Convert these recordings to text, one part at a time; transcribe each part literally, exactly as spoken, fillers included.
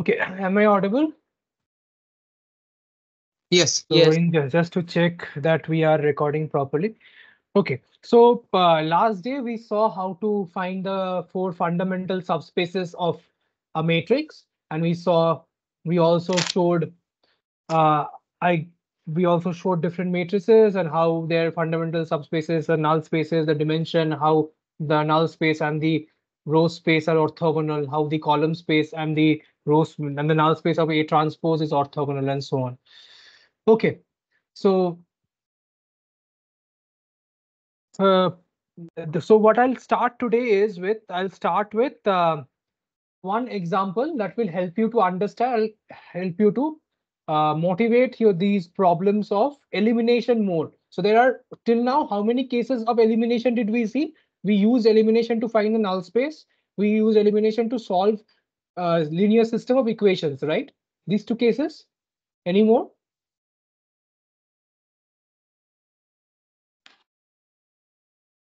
Okay, am I audible? Yes. So yes. In, just to check that we are recording properly. Okay, so uh, last day we saw how to find the four fundamental subspaces of a matrix, and we saw we also showed uh, I we also showed different matrices and how their fundamental subspaces, the null spaces, the dimension, how the null space and the row space are orthogonal, how the column space and the row and the null space of A transpose is orthogonal, and so on. Okay, so. Uh, so what I'll start today is with I'll start with uh, one example that will help you to understand, help you to uh, motivate your these problems of elimination mode. So there are till now how many cases of elimination did we see? We use elimination to find the null space. We use elimination to solve uh, linear system of equations, right? These two cases. Any more?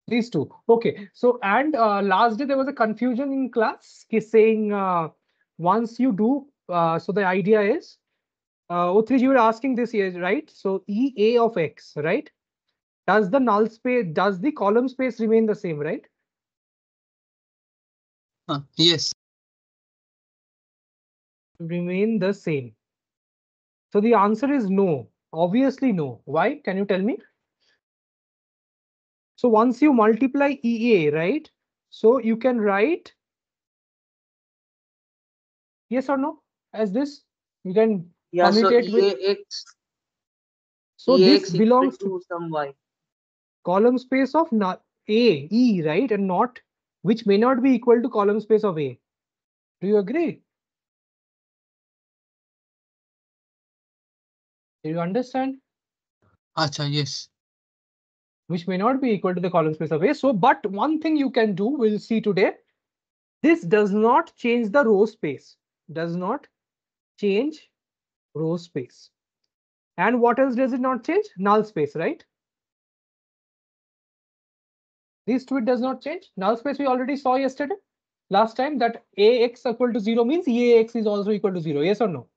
These two. Okay, so and uh, last day there was a confusion in class saying uh, once you do, uh, so the idea is, uh, O three G, you were asking this here, right? So E A of X, right? Does the null space, does the column space remain the same, right? Uh, yes. Remain the same. So the answer is no, obviously no. Why? Can you tell me? So once you multiply E A, right? So you can write yes or no as this. You can yeah, commutate so with X. So this belongs to some Y. Column space of not A, E, right? And not which may not be equal to column space of A. Do you agree? Do you understand? Acha, yes. Which may not be equal to the column space of A. So, but one thing you can do, we'll see today. This does not change the row space, does not change row space. And what else does it not change? Null space, right? These two it does not change. Null space we already saw yesterday. Last time that A X equal to zero means E A X is also equal to zero. Yes or no?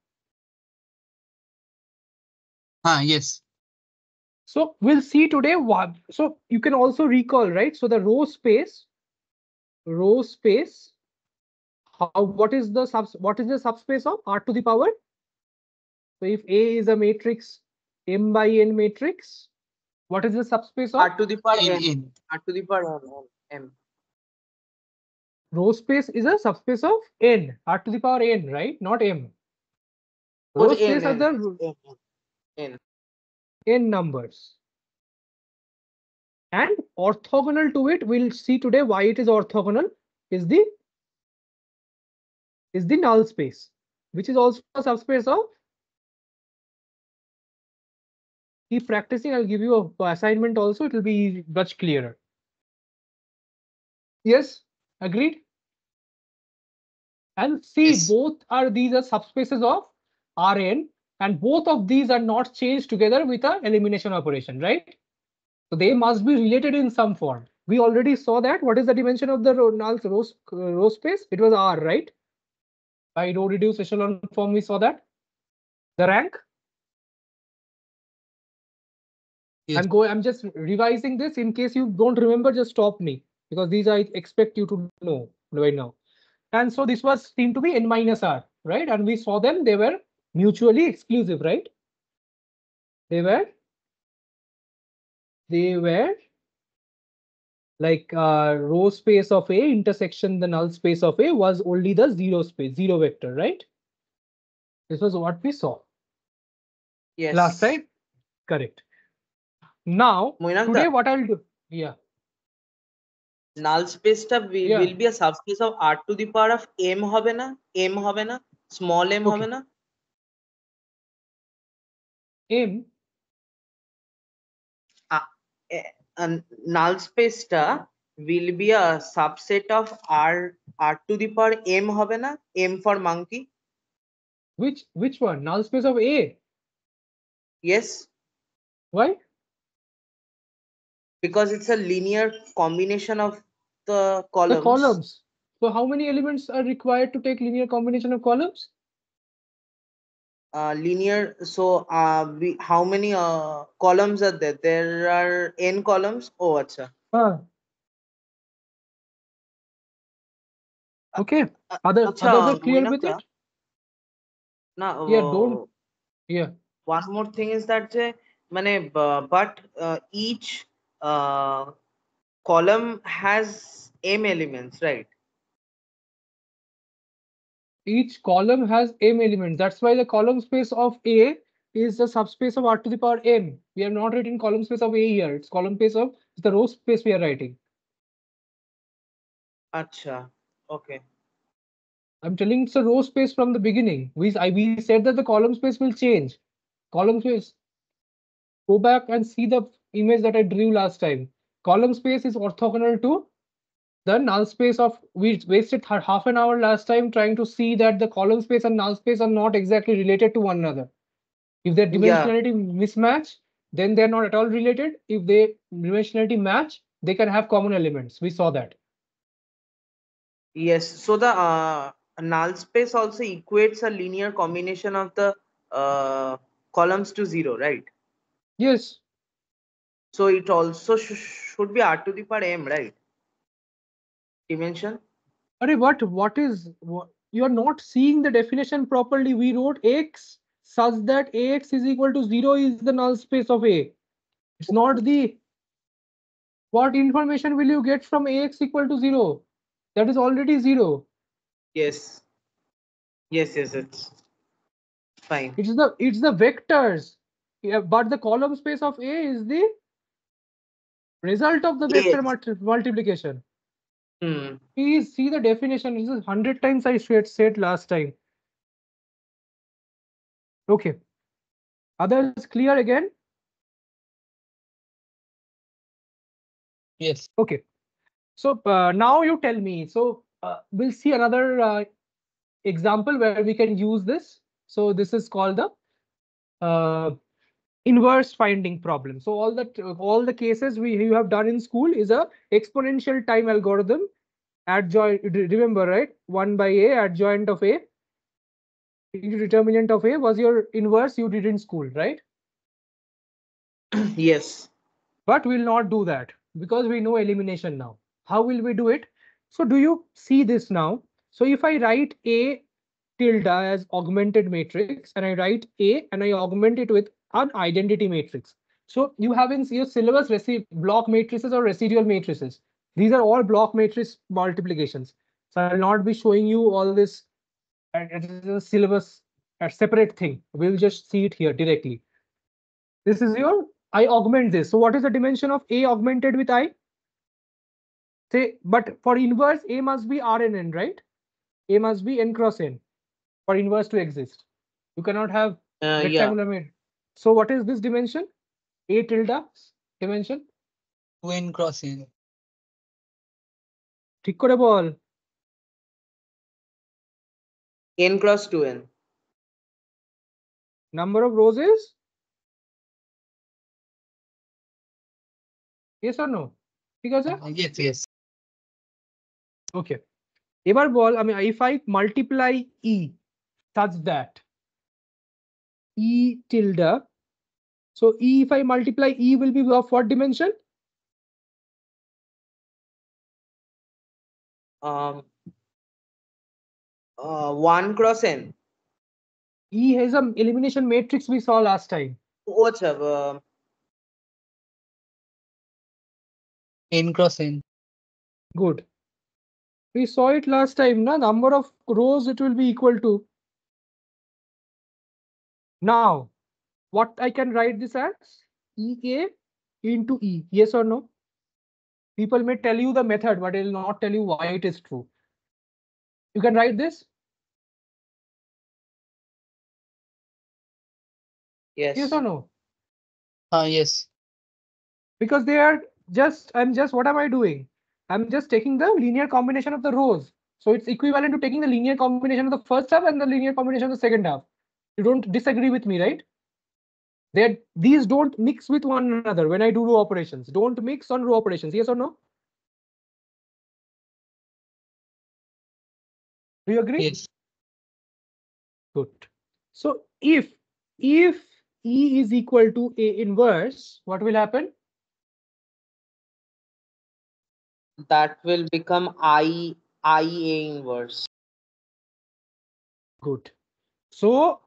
Ah, yes. So we'll see today what, so you can also recall, right? So the row space, row space, how, what is the sub, what is the subspace of R to the power? So if A is a matrix, M by N matrix, what is the subspace of? R to the power N. N. R to the power M. Row space is a subspace of N, R to the power N, right? Not M. Row space is the N. N numbers and orthogonal to it. We'll see today why it is orthogonal is the is the null space, which is also a subspace of. Keep practicing. I'll give you a assignment also. It will be much clearer. Yes, agreed. And see, yes. Both are these are subspaces of R N. And both of these are not changed together with an elimination operation, right? So they must be related in some form. We already saw that. What is the dimension of the row, null row, row space? It was R, right? By row reduced echelon form, we saw that. The rank. Yes. And go. I'm just revising this in case you don't remember. Just stop me because these I expect you to know right now. And so this was seemed to be N minus R, right? And we saw them. They were mutually exclusive, right? They were, they were like uh, row space of A intersection the null space of A was only the zero space, zero vector, right? This was what we saw. Yes. Last time, correct. Now, Moinang today what I'll do? Yeah. Null space tab will, yeah. will be a subspace of R to the power of M, hobe na? M hobe na? Small m okay. hobe na? M uh, uh, null space ta will be a subset of R R to the power M hobe na? M for monkey. Which which one? Null space of A. Yes. Why? Because it's a linear combination of the columns. The columns. So how many elements are required to take linear combination of columns? uh, linear. So uh, we, how many uh, columns are there? There are n columns. Oh, acha. Huh. Okay. Are the others clear with it? No. Yeah. Don't. Yeah. One more thing is that mane, but uh, each uh, column has m elements, right? Each column has m elements. That's why the column space of A is the subspace of R to the power m. We have not written column space of A here. It's column space of it's the row space we are writing. Acha. Okay. I'm telling it's a row space from the beginning. We, I, we said that the column space will change. Column space. Go back and see the image that I drew last time. Column space is orthogonal to the null space of, we wasted half an hour last time trying to see that the column space and null space are not exactly related to one another. If their dimensionality yeah. mismatch, then they're not at all related. If they dimensionality match, they can have common elements. We saw that. Yes, so the uh, null space also equates a linear combination of the uh, columns to zero, right? Yes. So it also sh should be R to the power m, right? Dimension. Arey, what what is what, you are not seeing the definition properly. We wrote x such that ax is equal to zero is the null space of A. It's not the. What information will you get from ax equal to zero? That is already zero. Yes. Yes, yes, it's fine. It's the it's the vectors. Yeah, but the column space of A is the result of the vector yes. multiplication. Hmm. Please see the definition. This is hundred times I said last time. Okay. Others clear again? Yes. Okay. So uh, now you tell me. So uh, we'll see another uh, example where we can use this. So this is called the uh, inverse finding problem. So all that all the cases we you have done in school is a exponential time algorithm adjoint. Remember, right? One by A adjoint of A into determinant of A was your inverse you did in school, right? Yes. But we'll not do that because we know elimination now. How will we do it? So do you see this now? So if I write A tilde as augmented matrix and I write A and I augment it with an identity matrix. So you have in your syllabus block matrices or residual matrices. These are all block matrix multiplications. So I'll not be showing you all this at the syllabus a separate thing. We'll just see it here directly. This is your I augment this. So what is the dimension of A augmented with I? Say, but for inverse, A must be R and N, right? A must be N cross N for inverse to exist. You cannot have uh, rectangular. Yeah. So what is this dimension? A tilde dimension? two N cross N. Thik kore bol. N cross two N. Number of rows is? Yes or no? Because uh, yes, yes. Okay. Ever ball, I mean, if I multiply E such that E tilde, so E if I multiply E will be of what dimension? Um, uh, one cross N. E has an elimination matrix we saw last time. What's up? Uh, N cross N. Good. We saw it last time. Na? Number of rows it will be equal to. Now, what I can write this as? E A into E. Yes or no? People may tell you the method, but they will not tell you why it is true. You can write this? Yes. Yes or no? Uh, yes. Because they are just, I'm just, what am I doing? I'm just taking the linear combination of the rows. So it's equivalent to taking the linear combination of the first half and the linear combination of the second half. You don't disagree with me, right? They're, these don't mix with one another when I do row operations. Don't mix on row operations. Yes or no? Do you agree? Yes. Good. So if if E is equal to A inverse, what will happen? That will become I, I A inverse. Good. So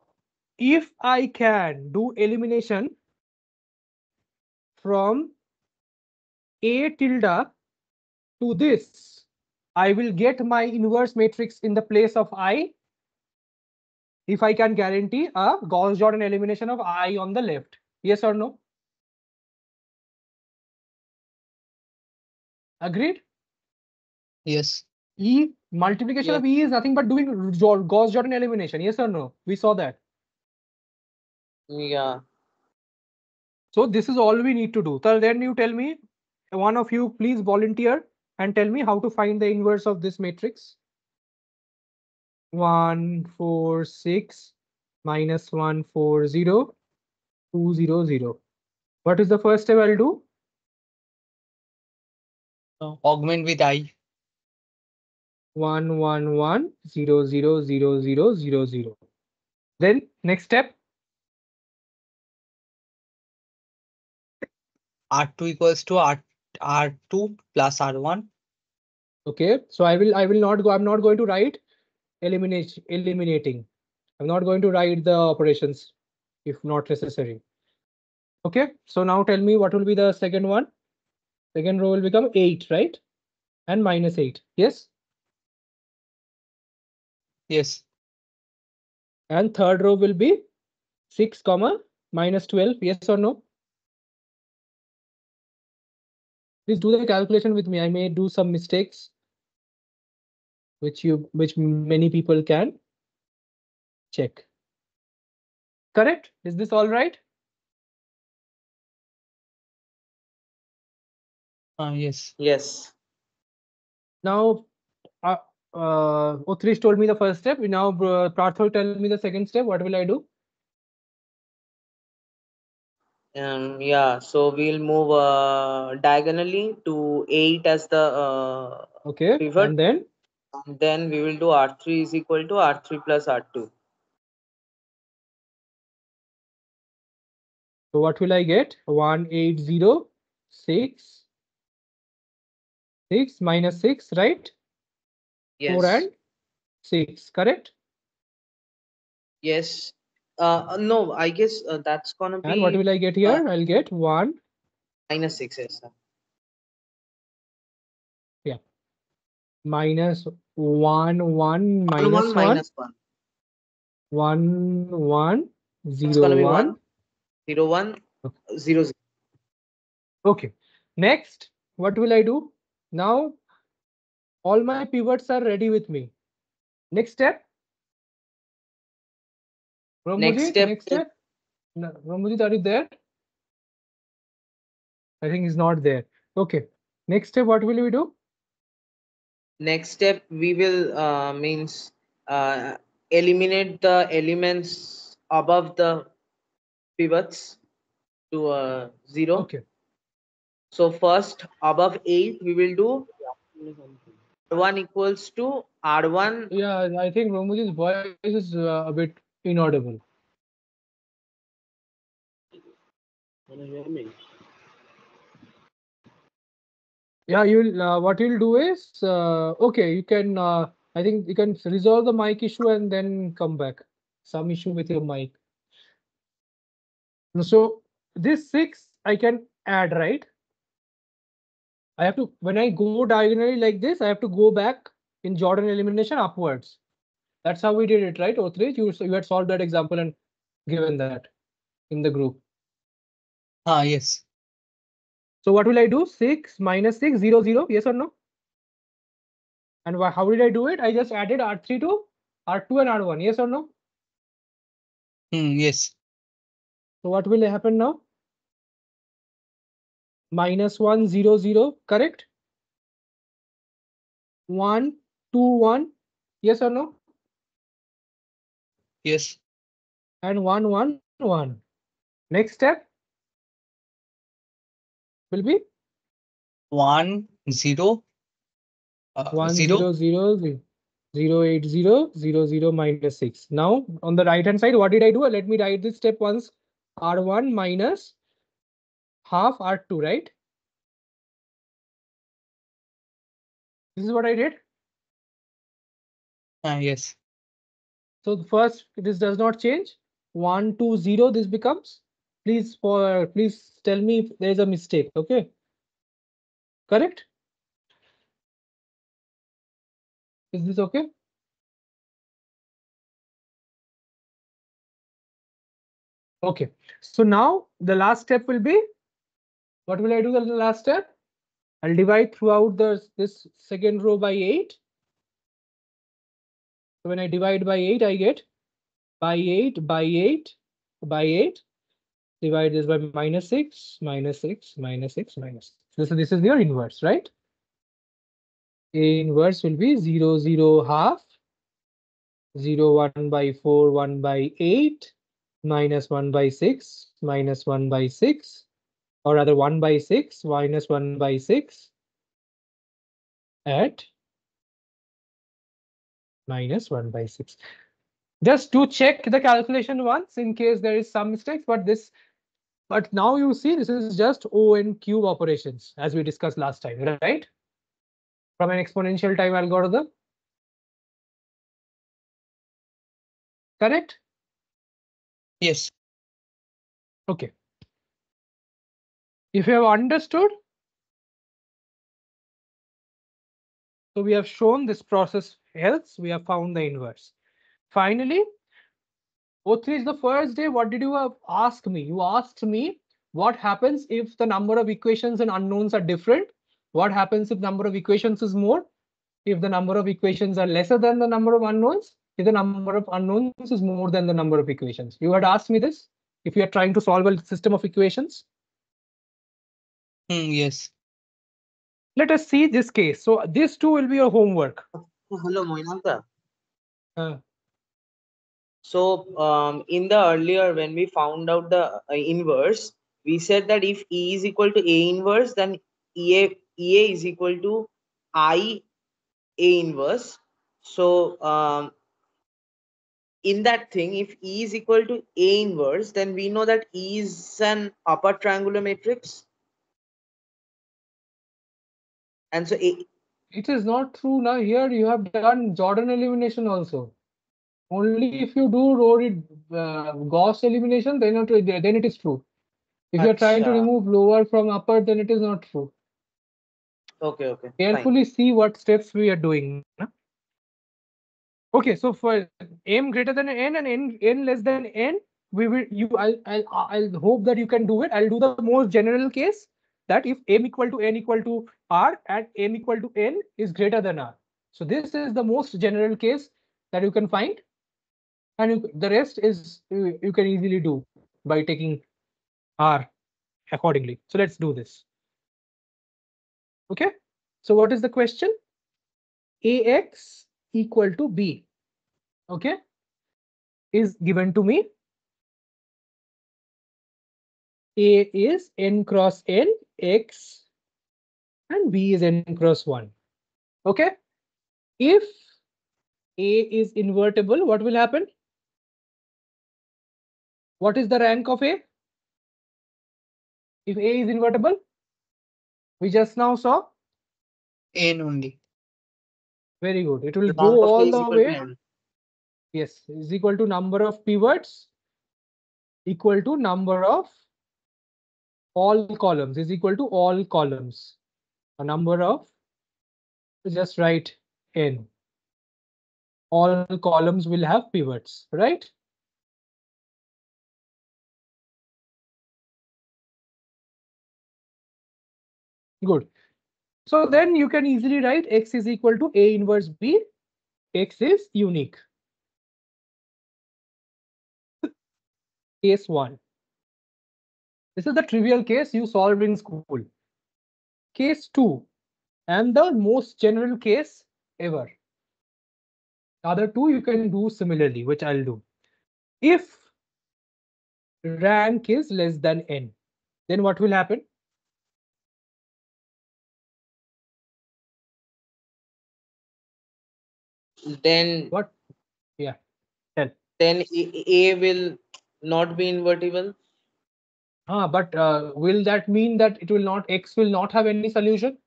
if I can do elimination from A tilde to this, I will get my inverse matrix in the place of I. If I can guarantee a Gauss-Jordan elimination of I on the left. Yes or no? Agreed? Yes. E multiplication yes. of E is nothing but doing Gauss-Jordan elimination. Yes or no? We saw that. Yeah. So this is all we need to do. So then you tell me, one of you please volunteer and tell me how to find the inverse of this matrix. one four six minus one four zero two zero zero. What is the first step I'll do? Oh. Augment with I. one one one zero zero zero zero zero zero. Then next step. R two equals to R R2 plus R one. Okay, so I will I will not go. I'm not going to write. Eliminate, eliminating. I'm not going to write the operations if not necessary. Okay, so now tell me what will be the second one. Second row will become eight, right? And minus eight. Yes. Yes. And third row will be six comma minus twelve. Yes or no? Please do the calculation with me. I may do some mistakes. Which you, which many people can check. Correct? Is this all right? Uh, yes. Yes. Now, uh, uh, Utresh told me the first step. Now, uh, Prarthol tell me the second step. What will I do? Um, yeah, so we'll move uh, diagonally to eight as the uh, okay, pivot. And then? And then we will do R three is equal to R three plus R two. So what will I get? one eight zero six six minus six, right? Yes. four and six, correct? Yes. Uh, no, I guess uh, that's gonna be. And what will I get here? Uh, I'll get one minus six. Yes, sir. Yeah. Minus one one minus one, one minus one one one zero one zero one zero zero. Okay, next what will I do? Now all my pivots are ready with me. Next step, Ramujit, next step, next step. No, Ramujit, are you there? I think he's not there. Okay, next step, what will we do? Next step, we will uh, means uh, eliminate the elements above the pivots to uh, zero. Okay. So first above eight, we will do R one equals to R one. Yeah, I think Ramujit's voice is uh, a bit inaudible. Can you hear me? Yeah, you'll uh, what you'll do is uh, okay. You can uh, I think you can resolve the mic issue and then come back. Some issue with your mic. So this six I can add, right? I have to, when I go diagonally like this, I have to go back in Jordan elimination upwards. That's how we did it, right? Utresh, you you had solved that example and given that in the group. Ah yes. So what will I do? six minus six, zero, zero, yes or no? And how did I do it? I just added R three to R two and R one, yes or no? Mm, yes. So what will happen now? Minus one, zero, zero, correct? one, two, one, yes or no? Yes. And one, one, one. Next step will be one zero, uh, one zero zero zero zero zero eight zero zero zero minus six. Now on the right hand side, what did I do? Let me write this step once. R one minus half R two, right? This is what I did. Uh, yes. So first, this does not change. one two zero. This becomes. Please for please tell me if there is a mistake. Okay. Correct. Is this okay? Okay, so now the last step will be, what will I do in the last step? I'll divide throughout the, this second row by eight. So when I divide by eight, I get by eight, by eight, by eight. Divide this by minus six, minus six, minus six, minus six. So this is your inverse, right? A inverse will be zero zero half zero one by four one by eight minus one by six minus one by six or rather one by six minus one by six at minus one by six. Just to check the calculation once in case there is some mistakes, but this but now you see this is just O and cube operations as we discussed last time, right? From an exponential time algorithm. Correct? Yes. Okay. If you have understood, so we have shown this process helps, we have found the inverse. Finally, O three is the first day. What did you ask me? You asked me what happens if the number of equations and unknowns are different. What happens if number of equations is more? If the number of equations are lesser than the number of unknowns? If the number of unknowns is more than the number of equations? You had asked me this if you are trying to solve a system of equations. Mm, yes. Let us see this case. So these two will be your homework. Oh, hello, Moinanka. Uh, so um, in the earlier when we found out the uh, inverse, we said that if E is equal to A inverse, then E A E A is equal to I A inverse. So um, in that thing, if E is equal to A inverse, then we know that E is an upper triangular matrix. And so A it is not true. Now here you have done Jordan elimination also. Only if you do Rory uh, Gauss elimination, then it, then it is true. If you are trying to remove lower from upper, then it is not true. Okay, okay. Carefully fine. See what steps we are doing. Okay, so for m greater than n and n, n less than n, we will you I'll, I'll I'll hope that you can do it. I'll do the most general case that if m equal to n equal to r and m equal to n is greater than r. So this is the most general case that you can find, and you, the rest is you, you can easily do by taking r accordingly. So let's do this. Okay, so what is the question? Ax equal to b, okay, is given to me. A is n cross n, x, and b is n cross one. Okay, if A is invertible, what will happen? What is the rank of A? If A is invertible? We just now saw n only. Very good. It will the go all the way. Yes, is equal to number of pivots equal to number of all columns is equal to all columns. A number of just write n. All columns will have pivots, right? Good. So then you can easily write x is equal to A inverse B. X is unique. Case one. This is the trivial case you solve in school. Case two, and the most general case ever. The other two you can do similarly, which I'll do. If rank is less than n, then what will happen? then what? Yeah. Tell. Then A will not be invertible. Ah, but uh, will that mean that it will not X will not have any solution?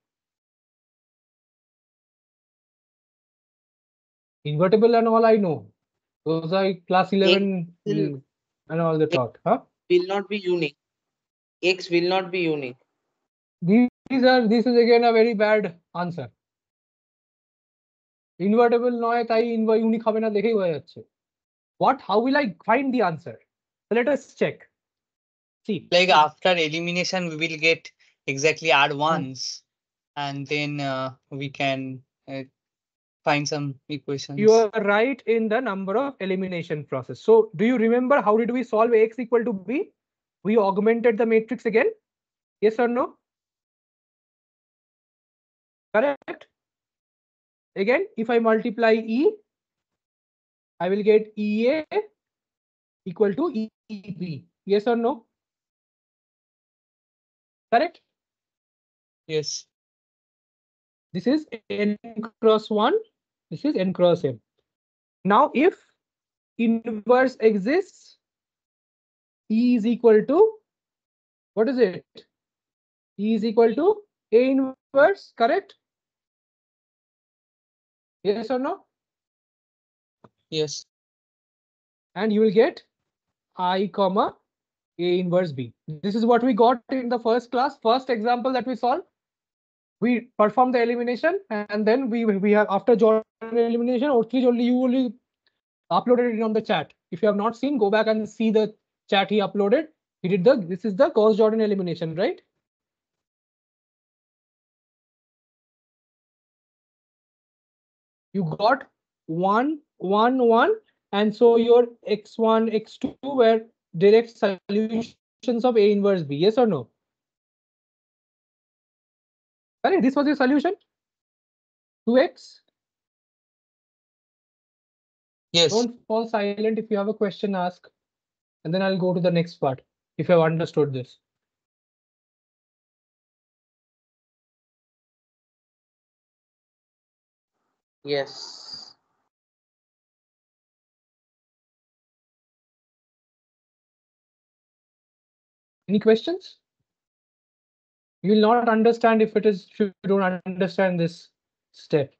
Invertible and all I know. Those are class eleven will, and all the thought. Huh? Will not be unique. X will not be unique. These are this is again a very bad answer. Invertible noy tai unique hobe na dekhei hoye jacche. What? How will I find the answer? Let us check. See, like after elimination, we will get exactly R ones, and then uh, we can uh, find some equations. You are right in the number of elimination process. So do you remember how did we solve X equal to B? We augmented the matrix again. Yes or no? Correct. Again, if I multiply E, I will get E A equal to E B. Yes or no? Correct? Yes. This is n cross one. This is n cross m. Now, if inverse exists, E is equal to, what is it? E is equal to A inverse, correct? Yes or no? Yes. And you will get I comma A inverse B. This is what we got in the first class, first example that we solved. We perform the elimination, and then we we have after Jordan elimination, Orthrij only you only uploaded it on the chat. If you have not seen, go back and see the chat he uploaded. He did the this is the Gauss Jordan elimination, right? You got one, one, one, and so your x one, x two were direct solutions of A inverse B. Yes or no? Correct. This was your solution. two x. Yes. Don't fall silent. If you have a question, ask, and then I'll go to the next part. If you have understood this. Yes. Any questions? You will not understand if it is if you don't understand this step.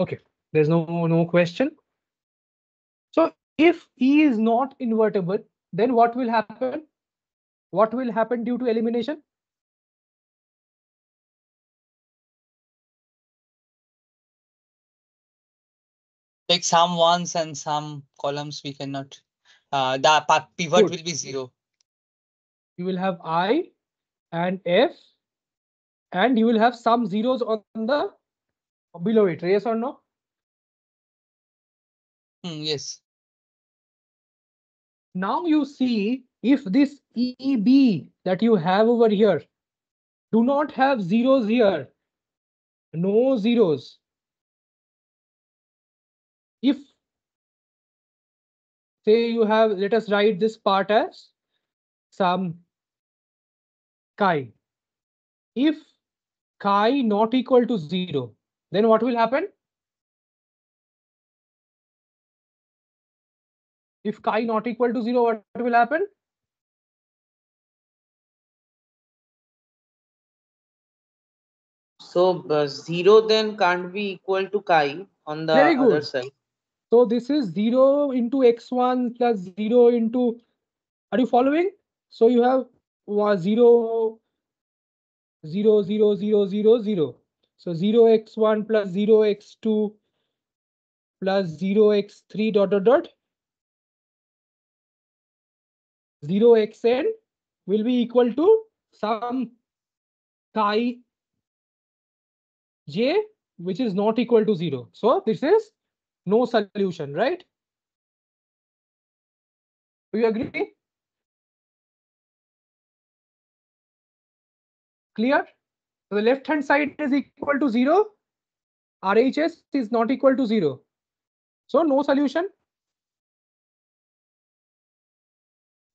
Okay, there's no no question. So if E is not invertible, then what will happen? What will happen due to elimination? Like some ones and some columns we cannot. Uh, the pivot Good. Will be zero. You will have I and F, and you will have some zeros on the below it. Yes or no? Mm, yes. Now you see if this E B that you have over here do not have zeros here. No zeros. If say you have, let us write this part as some chi. If chi not equal to zero, then what will happen? If chi not equal to zero, what will happen? So uh, zero then can't be equal to chi on the Very good. Other side. So this is zero into x one plus zero into. Are you following? So you have zero, zero, zero, zero, zero, zero. So zero x one plus zero x two plus zero x three dot dot dot. zero x n will be equal to some chi j which is not equal to zero. So this is no solution, right? Do you agree? Clear? So the left hand side is equal to zero. R H S is not equal to zero. So no solution.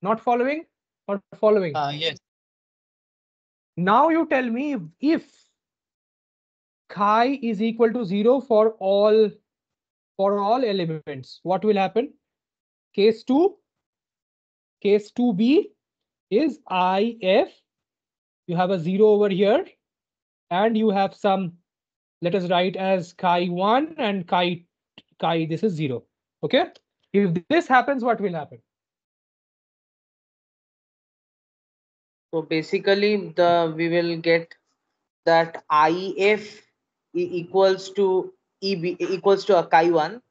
Not following or following? Uh, yes. Now you tell me if chi is equal to zero for all for all elements, what will happen? Case two, case two B is I F. You have a zero over here, and you have some, let us write as chi one and chi chi. This is zero. Okay. If this happens, what will happen? So basically, the we will get that I F equals to E B equals to a chi one.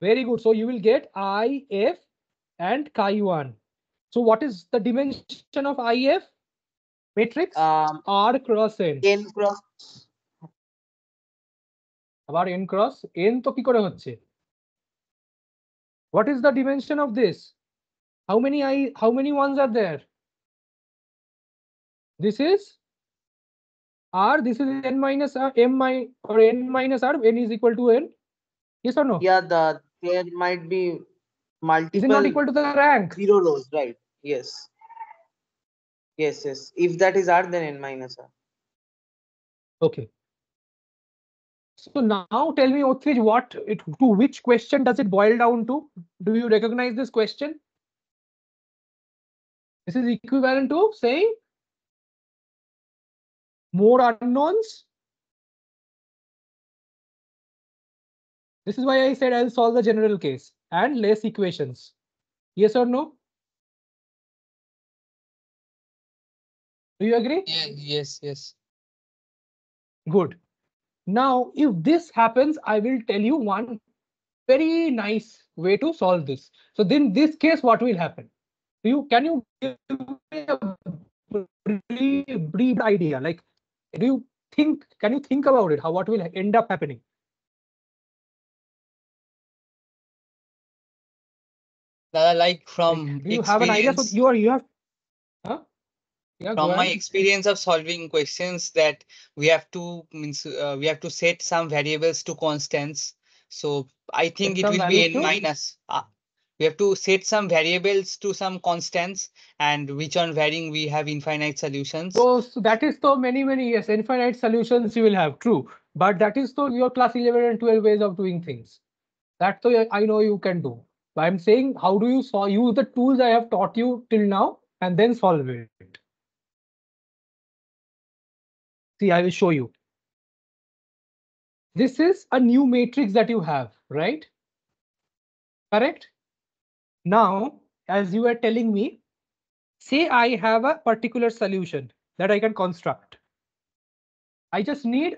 Very good. So you will get I F and chi one. So what is the dimension of I F matrix? Um, R cross N. N cross. About N cross N to ki kore hocche. What is the dimension of this? How many I? How many ones are there? This is R. This is N minus R. M my or N minus R. N is equal to N. Yes or no? Yeah, the there might be multiple. Is it not equal to the rank? Zero rows, right? Yes. Yes, yes. If that is R, then N minus R. Okay. So now tell me, Othij, what it to which question does it boil down to? Do you recognize this question? This is equivalent to saying more unknowns. This is why I said I'll solve the general case and less equations. Yes or no? Do you agree? Yeah, yes, yes. Good. Now, if this happens, I will tell you one very nice way to solve this. So then in this case, what will happen? Do you can you give me a brief idea? Like, do you think can you think about it? How what will end up happening? Uh, like from do you experience, have an idea? So you are you have huh? Yeah, from my experience of solving questions that we have to means uh, we have to set some variables to constants. So I think set it will be n minus. Uh, we have to set some variables to some constants, and which on varying we have infinite solutions. So, so that is so many many yes infinite solutions you will have, true. But that is so your class eleven and twelve ways of doing things. That so I know you can do. But I'm saying how do you solve? Use the tools I have taught you till now, and then solve it. See, I will show you. This is a new matrix that you have, right? Correct. Now, as you were telling me, say I have a particular solution that I can construct. I just need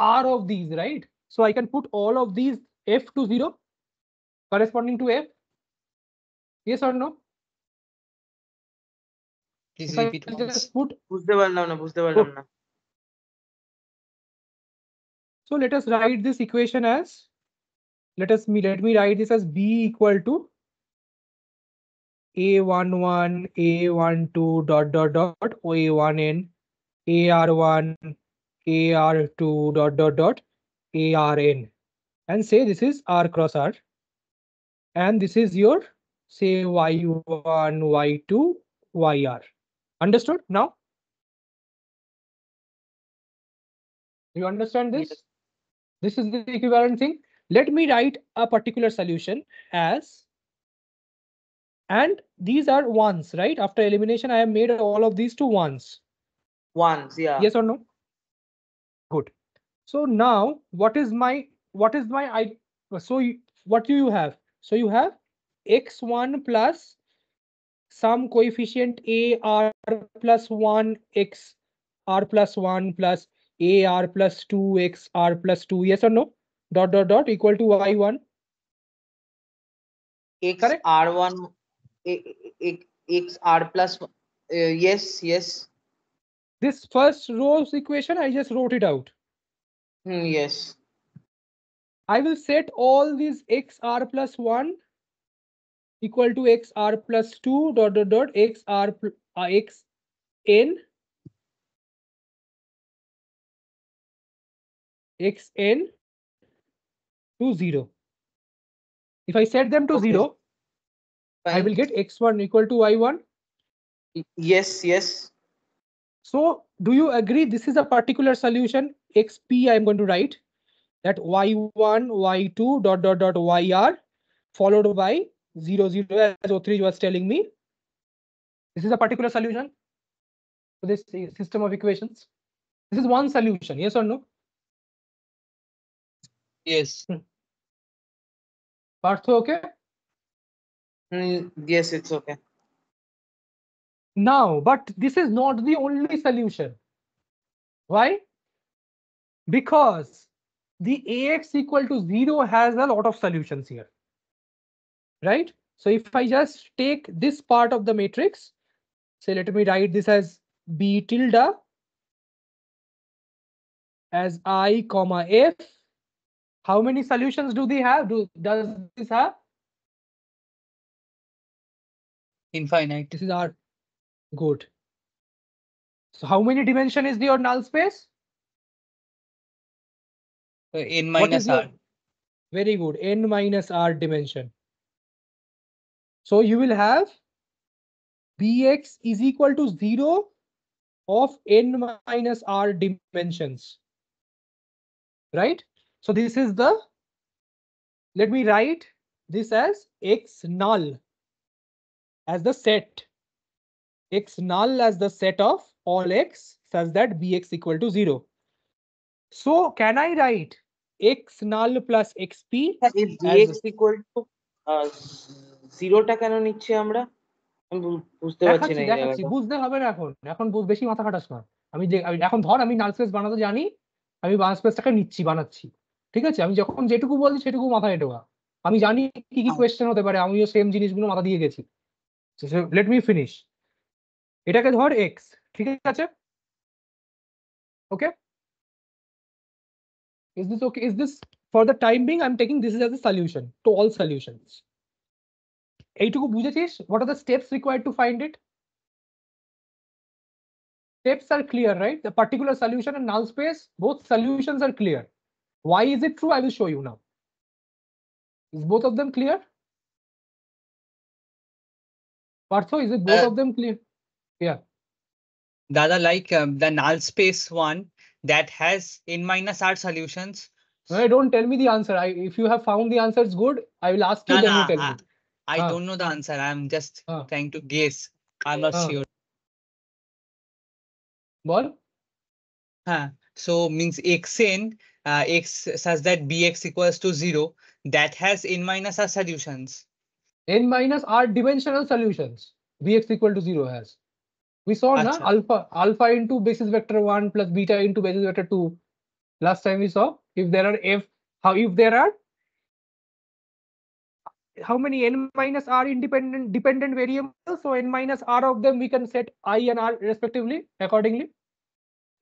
R of these, right? So I can put all of these F to zero corresponding to F. Yes or no? Please repeat once. Put So let us write this equation as let us me let me write this as B equal to A one one, A one two dot dot dot O A one N, A R one, A R two dot dot dot A R N, and say this is R cross R, and this is your say Y one, Y two, Y R. Understood now? You understand this? Yes. This is the equivalent thing. Let me write a particular solution as, and these are ones, right? After elimination, I have made all of these to ones. Ones, yeah. Yes or no? Good. So now, what is my, what is my, I, so you, what do you have? So you have x one plus some coefficient A R plus one, X R plus one plus A R plus two, X R plus two, yes or no? Dot dot dot equal to Y one. X correct? R one, X R plus one. Uh, yes, yes. This first row's equation, I just wrote it out. Mm, yes. I will set all these X R plus one equal to X R plus two dot dot dot X R uh, X N. Xn to zero. If I set them to okay. zero, fine. I will get x one equal to y one. Yes, yes. So do you agree this is a particular solution? Xp I am going to write that y one, y two, dot, dot, dot, yr followed by zero, zero as O three was telling me. This is a particular solution to this system of equations. This is one solution, yes or no? Yes. Hmm. Partho, okay? Mm, yes, it's okay. Now, but this is not the only solution. Why? Because the ax equal to zero has a lot of solutions here, right? So if I just take this part of the matrix, say let me write this as b tilde as I comma f. How many solutions do they have? Do, does this have? Infinite. This is our good. So how many dimension is your null space? Uh, n minus r. Very good. N minus r dimension. So you will have bx is equal to zero of n minus r dimensions. Right? So this is the, let me write this as x null as the set, x null as the set of all x such that bx equal to zero. So can I write x null plus xp? If bx equal to uh, zero ta keno niche amra? বুঝতে পারছি না বুঝতে হবে না এখন এখন বুঝ বেশি মাথা খাটাস না আমি এখন ধর আমি নাল স্পেস বানাতে জানি আমি বাম স্পেসটাকে নিচ্ছি বানাচ্ছি ঠিক আছে আমি যখন যেটুকু বলি সেটুকু মাথায় ঢোকা আমি জানি কি কি কোশ্চেন হতে পারে আমিও সেম জিনিসগুলো মাথা দিয়ে গেছি সো লেট মি ফিনিশ এটাকে ধর x ঠিক আছে okay is this okay is this for the time being I am taking this is as a solution to all solutions এইটুকু বুঝেছিস what are the steps required to find it? Steps are clear, right? The particular solution and null space, both solutions are clear. Why is it true? I will show you now. Is both of them clear? Partho, is it both uh, of them clear? Yeah. Dada, like um, the null space one that has n minus r solutions. No, don't tell me the answer. I, if you have found the answer, it's good. I will ask you, nah, then nah, you tell uh, me. I uh, don't know the answer. I'm just uh, trying to guess. I'm not uh, sure. Ball? Huh. So means xn, uh, x such that bx equals to zero, that has n minus r solutions. N minus r dimensional solutions. Bx equal to zero has. We saw na, alpha, alpha into basis vector one plus beta into basis vector two. Last time we saw if there are f, how if there are how many n minus r independent dependent variables, so n minus r of them we can set I and r respectively accordingly.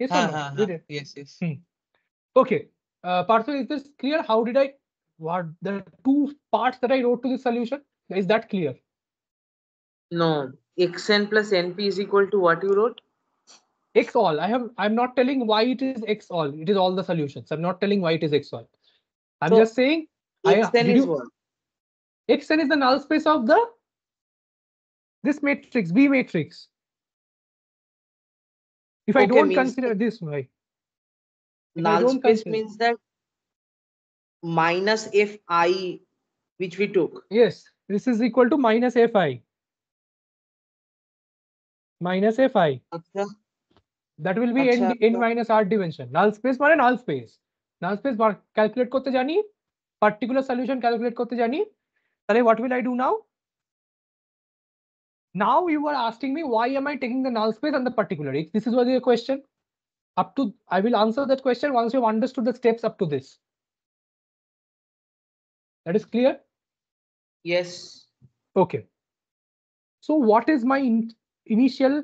Yes, ha, no? ha, ha. yes, yes. Hmm. Okay, uh, Partho, is this clear? How did I, what the two parts that I wrote to the solution, is that clear? No, xn plus np is equal to what you wrote? X all. I have, I'm not telling why it is x all. It is all the solutions. I'm not telling why it is x all. I'm so just saying xn I, is what? Xn is the null space of the this matrix B matrix. If okay, I don't consider this, right? Null space means that minus fi, which we took. Yes, this is equal to minus fi. Minus fi. Achha. That will be Achha. n n minus r dimension. Null space means null space. Null space calculate korte jani. Particular solution calculate korte jani. What will I do now? Now you are asking me why am I taking the null space and the particular x? This is what your question. Up to I will answer that question once you've understood the steps up to this. That is clear? Yes. Okay. So what is my in, initial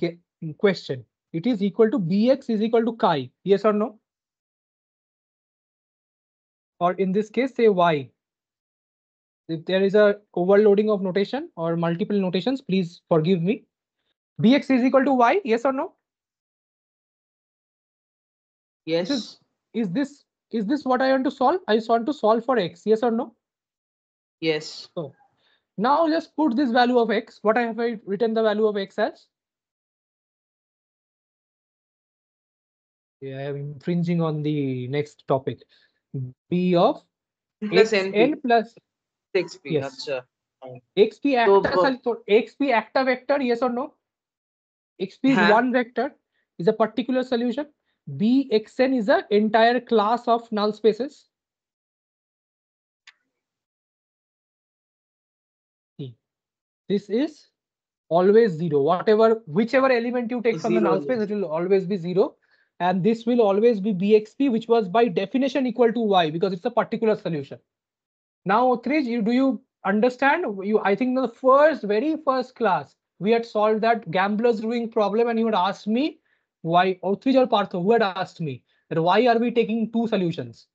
get, question? It is equal to bx is equal to chi. Yes or no? Or in this case, say y. If there is a overloading of notation or multiple notations, please forgive me. Bx is equal to y, yes or no? Yes. Is, is this is this what I want to solve? I want to solve for x, yes or no? Yes. So now just put this value of x. What I have written the value of x as? I am infringing on the next topic. B of plus X, N plus X P. Yes. X P actor, so, so X P actor vector, yes or no? X P huh? is one vector, is a particular solution. B X N is an entire class of null spaces. This is always zero. Whatever, whichever element you take zero, from the null space, it will always be zero. And this will always be B X P, which was by definition equal to Y because it's a particular solution. Now, Trij, you do you understand? You, I think the first, very first class, we had solved that gambler's ruling problem, and you had asked me why, or Trij or Partho, who had asked me that why are we taking two solutions?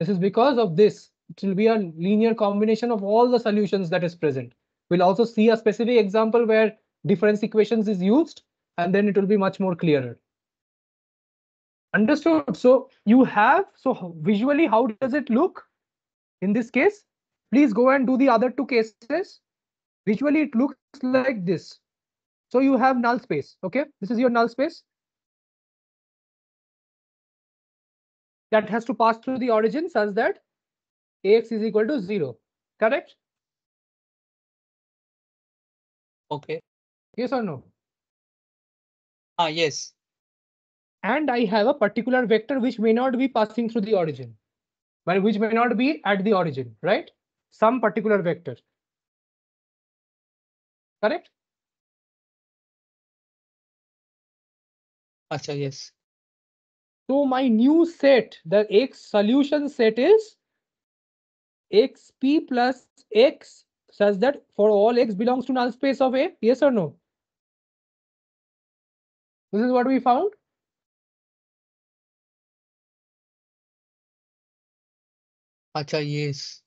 This is because of this. It will be a linear combination of all the solutions that is present. We'll also see a specific example where difference equations is used, and then it will be much more clearer. Understood? So you have, so visually, how does it look in this case? Please go and do the other two cases. Visually, it looks like this. So you have null space. OK, this is your null space. That has to pass through the origin such that Ax is equal to zero. Correct? Okay. Yes or no? Ah, yes. And I have a particular vector which may not be passing through the origin, but which may not be at the origin, right? Some particular vector. Correct? Achha, yes. So my new set, the X solution set is X P plus X, such that for all X belongs to null space of A, yes or no? This is what we found. Achha, yes.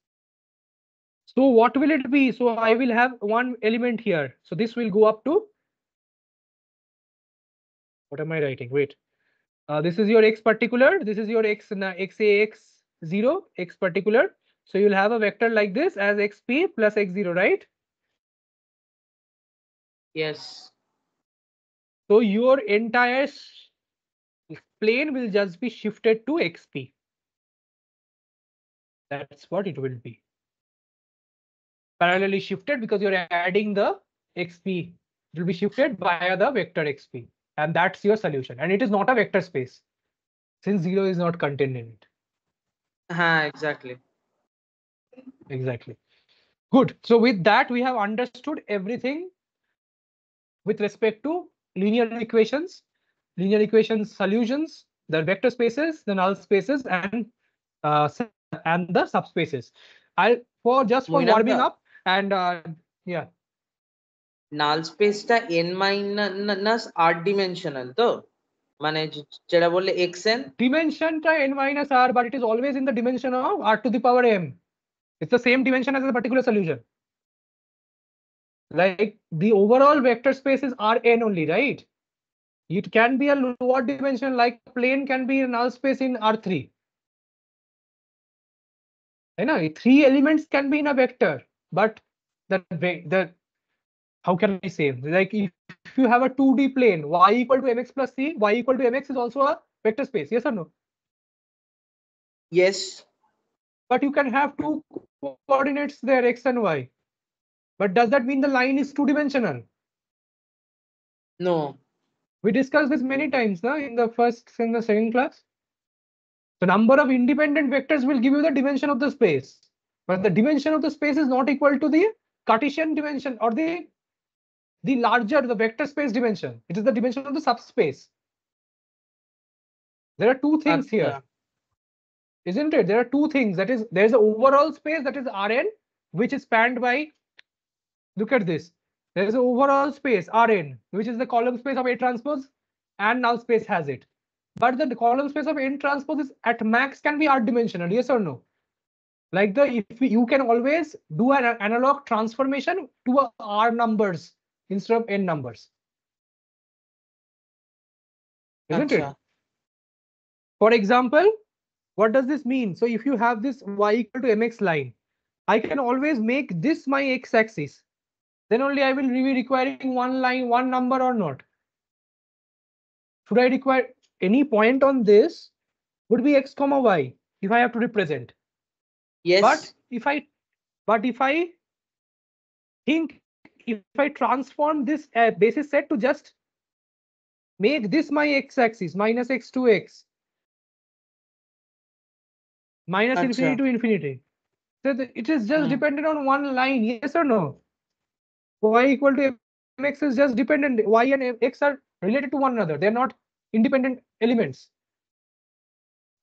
So what will it be? So I will have one element here. So this will go up to. What am I writing? Wait, uh, this is your X particular. This is your X, X A X zero, X particular. So you'll have a vector like this as X P plus X zero, right? Yes. So your entire plane will just be shifted to X P. That's what it will be. Parallelly shifted because you're adding the X P. It will be shifted via the vector X P. And that's your solution. And it is not a vector space since zero is not contained in it. Uh-huh, exactly. Exactly. Good. So with that, we have understood everything with respect to linear equations, linear equations solutions, the vector spaces, the null spaces, and uh, and the subspaces. I'll for just for Mira warming up and uh, yeah. Null space ta n minus r dimensional though. Xn. Dimension ta n minus r, but it is always in the dimension of r to the power m. It's the same dimension as a particular solution. Like the overall vector space is Rn only, right? It can be a lower dimension, like plane can be a null space in R three. You know, three elements can be in a vector, but the the how can I say? Like if you have a two D plane, y equal to mx plus c, y equal to mx is also a vector space. Yes or no? Yes. But you can have two coordinates there, x and y. But does that mean the line is two dimensional? No. We discussed this many times now in the first and the second class. The number of independent vectors will give you the dimension of the space. But the dimension of the space is not equal to the Cartesian dimension or the, the larger, the vector space dimension. It is the dimension of the subspace. There are two things That's, here. Yeah. Isn't it? There are two things. That is, there is an overall space that is Rn, which is spanned by. Look at this. There is an overall space Rn, which is the column space of A transpose, and null space has it. But the column space of N transpose is at max can be R dimensional. Yes or no? Like the if you can always do an analog transformation to a R numbers instead of N numbers. Isn't Achha. It? For example. What does this mean? So if you have this y equal to mx line, I can always make this my x axis. Then only I will be requiring one line, one number or not. Should I require any point on this would be x comma y if I have to represent. Yes. But if I, but if I think, if I transform this uh, basis set to just make this my x-axis, minus x to x, minus Achha. infinity to infinity. So the, it is just hmm. dependent on one line, yes or no? Y equal to mx is just dependent. Y and x are related to one another. They're not independent elements.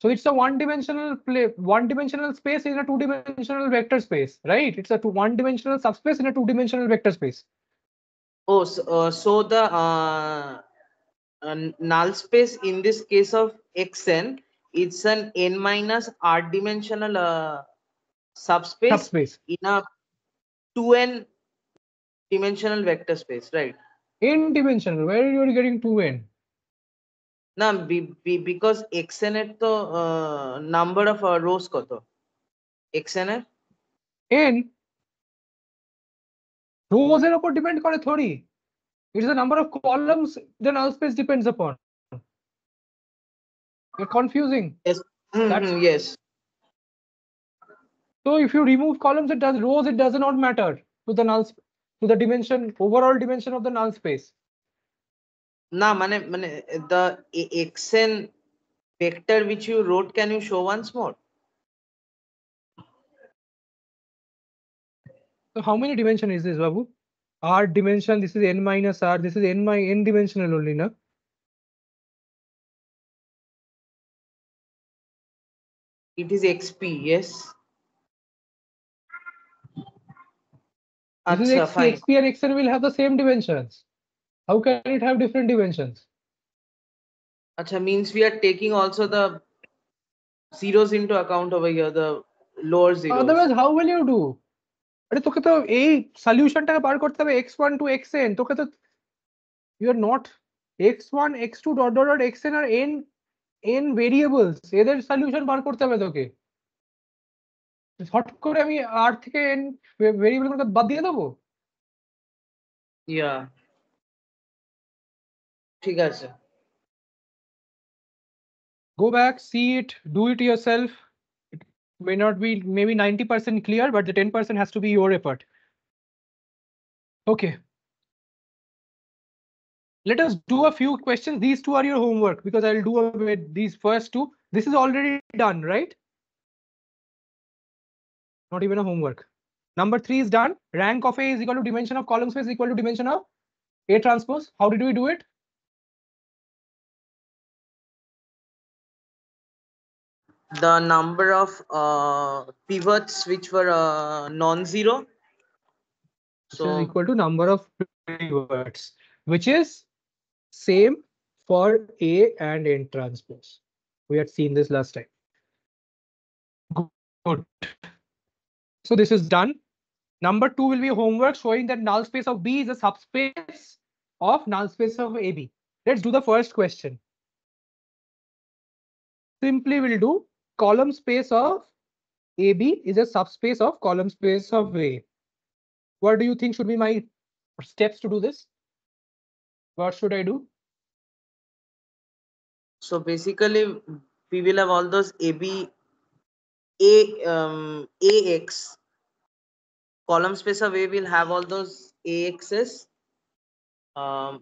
So it's a one-dimensional play, one-dimensional space in a two-dimensional vector space, right? It's a one-dimensional subspace in a two-dimensional vector space. Oh, so, uh, so the uh, uh, null space in this case of Xn, it's an n minus r dimensional uh, subspace, subspace in a two n dimensional vector space, right? N dimensional. Where you are getting two n? No, be, be, because xn at the uh, number of uh, rows koto. Xn at n rows er upor depend kore thodi. It is the number of columns the null space depends upon. You're confusing. Yes. That's, yes. So if you remove columns, it does rows. It does not matter to the null to the dimension overall dimension of the null space. Nah, mane, mane, the Xn vector which you wrote, can you show once more? So how many dimension is this, Babu? R dimension. This is n minus r. This is n my n dimensional only, na. It is X P, yes. This is X P, X P and Xn will have the same dimensions. How can it have different dimensions? Achha, means we are taking also the zeros into account over here, the lower zeros. Otherwise, how will you do? Are to kato a solution taka bar korte hobe x one to xn. To kato you are not x one, x two dot dot dot xn are n. n variables এদের solution বার করতে হবে তোকে short করে আমি r থেকে n variable গুলো বাদ দিয়ে দেব ইয়া ঠিক আছে go back see it do it yourself it may not be maybe ninety percent clear but the ten percent has to be your effort okay Let us do a few questions. These two are your homework because I'll do a with these first two. This is already done, right? Not even a homework. Number three is done. Rank of A is equal to dimension of column space equal to dimension of A transpose. How did we do it? The number of uh, pivots which were uh, non-zero. So is equal to number of pivots, which is same for A and N transpose. We had seen this last time. Good. So this is done. Number two will be homework showing that null space of B is a subspace of null space of A B. Let's do the first question. Simply we'll do column space of A B is a subspace of column space of A. What do you think should be my steps to do this? What should I do? So basically, we will have all those A B, A, um, A X, column space of A will have all those A Xs. Um,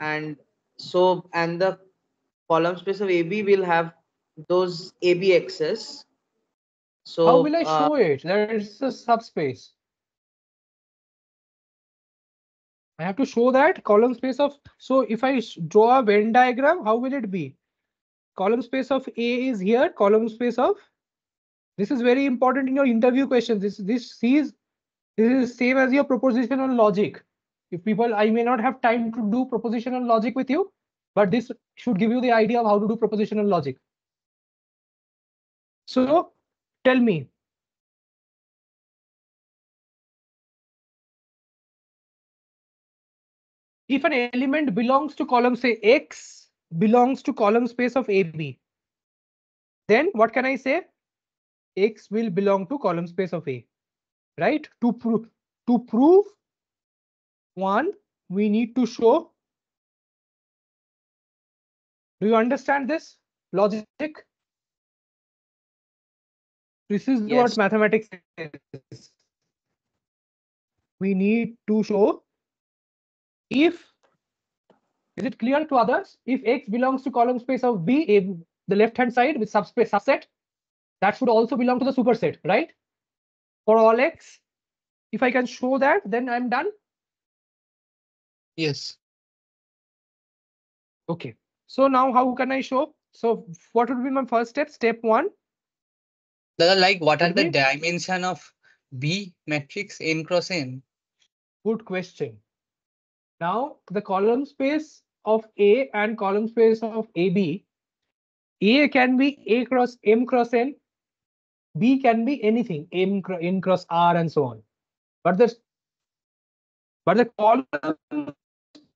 and so, and the column space of A B will have those A B Xs. So how will I show uh, it? There is a subspace. I have to show that column space of, so if I draw a Venn diagram, how will it be? Column space of A is here, column space of, this is very important in your interview questions. This, this sees, this is same as your propositional logic. If people, I may not have time to do propositional logic with you, but this should give you the idea of how to do propositional logic. So tell me. If an element belongs to column, say X belongs to column space of A B, then what can I say? X will belong to column space of A, right? To prove, to prove one, we need to show Do you understand this logic? This is yes. What mathematics is. We need to show if, is it clear to others? If X belongs to column space of B in the left-hand side with subspace subset, that should also belong to the superset, right? For all X, if I can show that, then I'm done. Yes. Okay. So now how can I show? So what would be my first step? Step one. Like what are the dimension of B matrix n cross n? Good question. Now the column space of A and column space of A B. A can be A cross M cross N. B can be anything, M cross N cross R and so on. But the but the column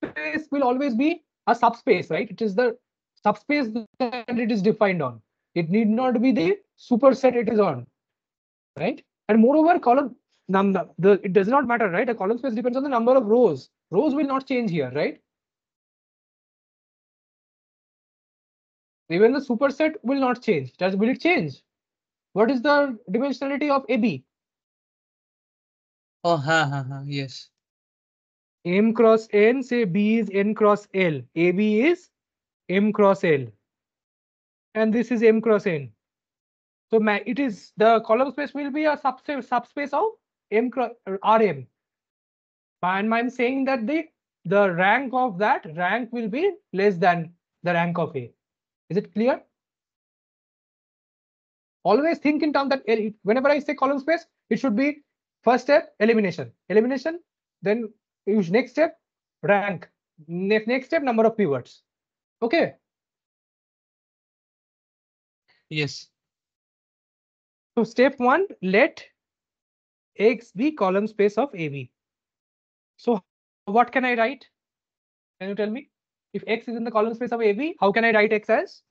space will always be a subspace, right? It is the subspace that it is defined on. It need not be the superset it is on, right? And moreover, column number, the it does not matter, right? The column space depends on the number of rows. Rows will not change here, right? Even the superset will not change. Does will it change? What is the dimensionality of A B? Oh, ha, ha, ha, yes. M cross N, say B is N cross L. A B is M cross L. And this is M cross N. So it is the column space will be a subspace subspace of M cross R M. And I'm saying that the the rank of that rank will be less than the rank of A. Is it clear? Always think in terms that whenever I say column space, it should be first step elimination, elimination, then use next step rank, next next step number of pivots. Okay. Yes. So step one, let X be column space of A B. So what can I write? Can you tell me? If X is in the column space of A B, how can I write X as?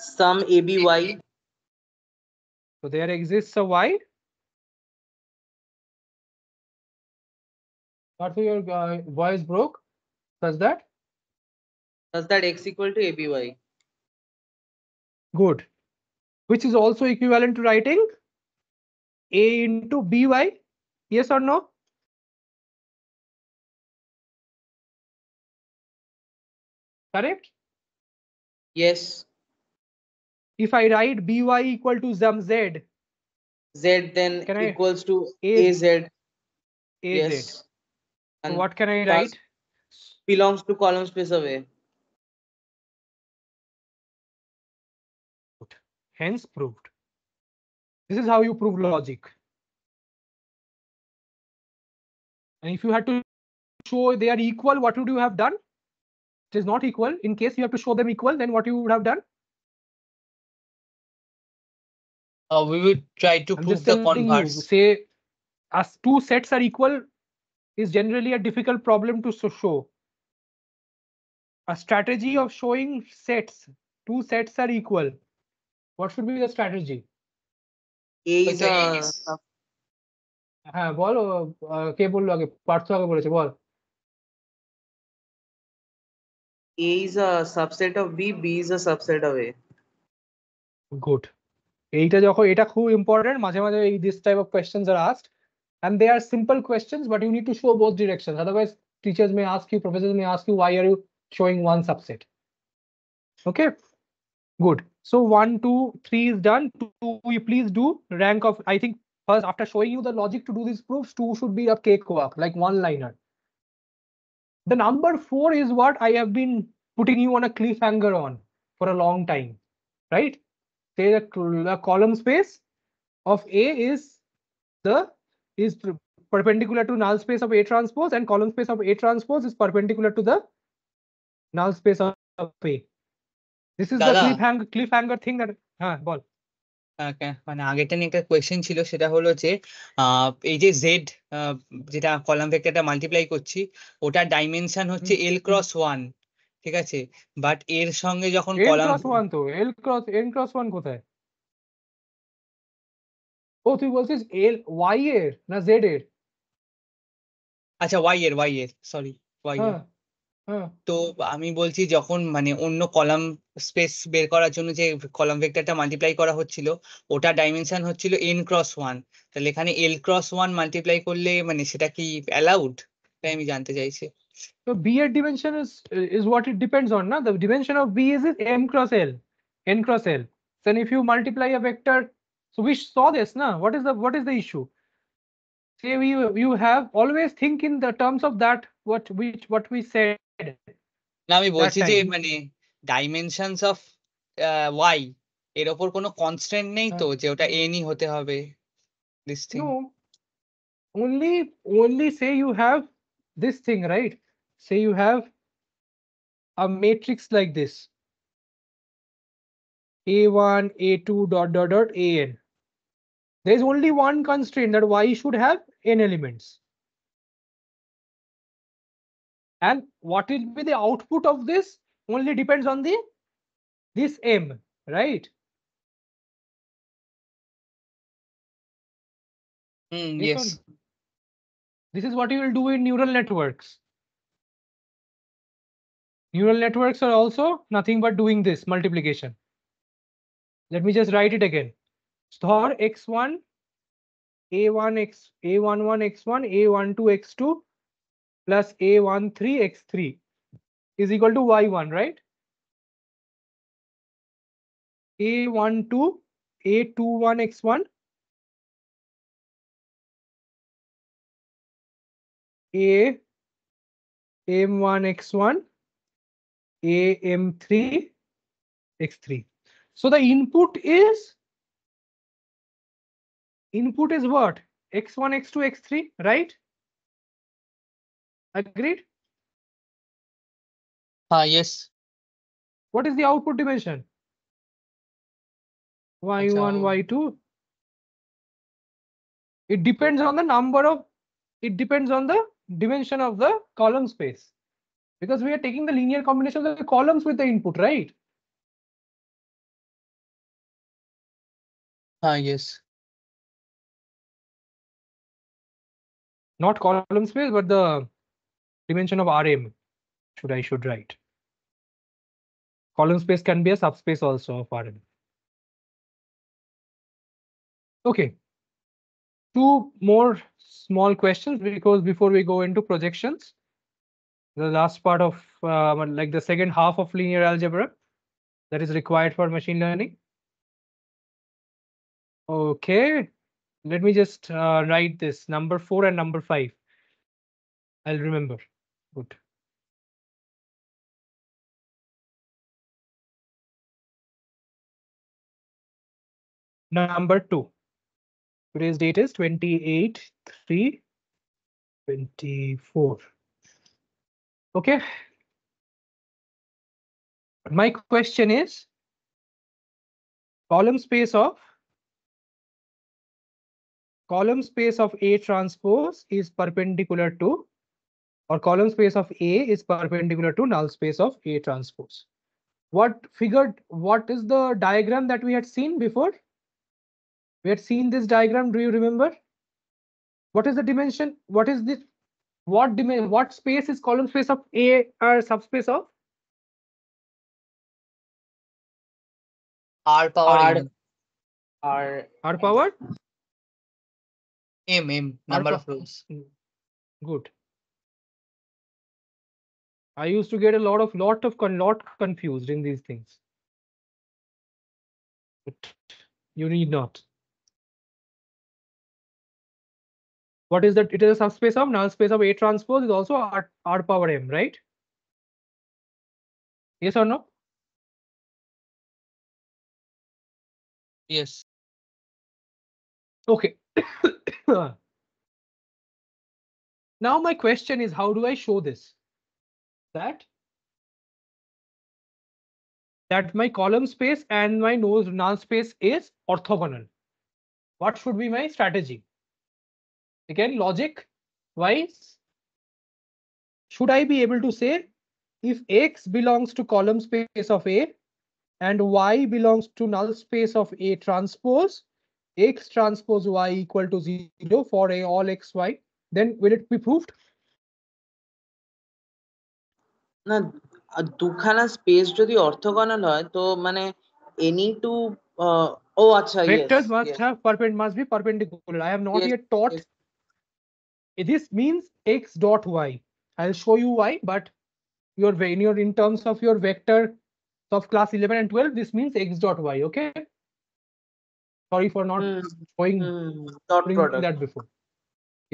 Sum A B Y. So there exists a Y. What for your uh, voice broke? Does that? Does that X equal to A B Y? Good. Which is also equivalent to writing A into B Y. Yes or no? Correct? Yes. If I write B Y equal to some Z. Z then can equals I, to A Z. A Z. Yes. And what can I write? Belongs to column space of A. Hence proved. This is how you prove logic. And if you had to show they are equal, what would you have done? It is not equal. In case you have to show them equal, then what you would have done? Uh, we would try to I'm prove the converse. Say, as two sets are equal is generally a difficult problem to show. A strategy of showing sets, two sets are equal. What should be the strategy? A is a. Ha, bol. K bol laghe. Partho laghe boleche bol. A is a subset of B. B is a subset of A. Good. Eta jokho eta khub important. Majhe majhe this type of questions are asked, and they are simple questions, but you need to show both directions. Otherwise, teachers may ask you, professors may ask you, why are you showing one subset? Okay. Good. So one, two, three is done. Two, you please do rank of. I think first after showing you the logic to do these proofs, two should be a cakewalk, like one liner. The number four is what I have been putting you on a cliffhanger on for a long time, right? Say the, the column space of A is the is perpendicular to null space of A transpose, and column space of A transpose is perpendicular to the null space of A. This is Dada. The cliffhanger, cliffhanger thing that. Huh, ball. Okay. মানে আগেটা একটা question ছিল সেটা হলো যে এই যে z যেটা column ভেক্টরটা multiply করছি ওটা ডাইমেনশন হচ্ছে l ক্রস one, ঠিক আছে? বাট এর সঙ্গে যখন কলাম l ক্রস one তো l cross n cross one কোথায়? ও তুই বলছিস l y এর না z এর? আচ্ছা y এর y এর সরি হ্যাঁ হ্যাঁ তো আমি বলছি যখন মানে অন্য কলাম স্পেস বের করার জন্য যে কলাম ভেক্টরটা মাল্টিপ্লাই করা হচ্ছিল ওটা ডাইমেনশন হচ্ছিল এন ক্রস ওয়ান, তাহলে এখানে এল ক্রস ওয়ান মাল্টিপ্লাই করলে মানে সেটা কি অ্যালাউড, তাই আমি জানতে চাইছি। So B at dimension is is what it depends on, na. The dimension of B is, is M cross L, N cross L. Then if you multiply a vector, so we saw this, na. What is the what is the issue? Say we you have always think in the terms of that what which what we said. Now we बोलती थी मने dimensions of uh, Y. एर ओपर कोनो constant नहीं तो जो उटा A नहीं होते होंगे. This thing. No. Only only say you have this thing, right? Say you have a matrix like this, A one, A two, dot, dot, dot, A n. There is only one constraint that Y should have n elements. And what will be the output of this only depends on the this M, right? Mm, yes. One. This is what you will do in neural networks. Neural networks are also nothing but doing this multiplication. Let me just write it again. Store x one, a one x, a one one x one, a one two x two plus a one three x three is equal to y one, right? a one two, a two one x one, a m one x one, a m three x three. So the input is input is what? x one, x two, x three, right? Agreed? Ah, uh, yes. What is the output dimension? y one, y two. It depends on the number of, it depends on the dimension of the column space. Because we are taking the linear combination of the columns with the input, right? Ah, yes. Not column space, but the dimension of R M should I should write. Column space can be a subspace also of R M. OK. Two more small questions because before we go into projections. The last part of uh, like the second half of linear algebra that is required for machine learning. Okay, let me just uh, write this number four and number five. I'll remember. Good. Number two. Today's date is twenty-eight three twenty-four. Okay, my question is column space of column space of A transpose is perpendicular to, or column space of A is perpendicular to null space of A transpose. What figured, what is the diagram that we had seen before? We had seen this diagram. Do you remember? What is the dimension? What is this? What dimension, what space is column space of A or subspace of? R power R, M. R, R power? M, M, number of rows. Good. I used to get a lot of, lot of, lot confused in these things. But you need not. What is that? It is a subspace of null space of A transpose is also R, R power M, right? Yes or no? Yes. Okay. Now my question is, how do I show this? That? That my column space and my null space is orthogonal. What should be my strategy? Again, logic wise, should I be able to say if X belongs to column space of A and Y belongs to null space of A transpose, X transpose Y equal to zero for A all X Y, then will it be proved? না আ, দুখানা space যদি orthogonal হয় তো মানে any two ও আচ্ছা yes Vectors must yes have perpend must be perpendicular. I have not yes yet taught. This means x dot y. I'll show you why, but your when you're in terms of your vector of class eleven and twelve, this means x dot y. Okay. Sorry for not mm, showing mm, dot doing product. that before.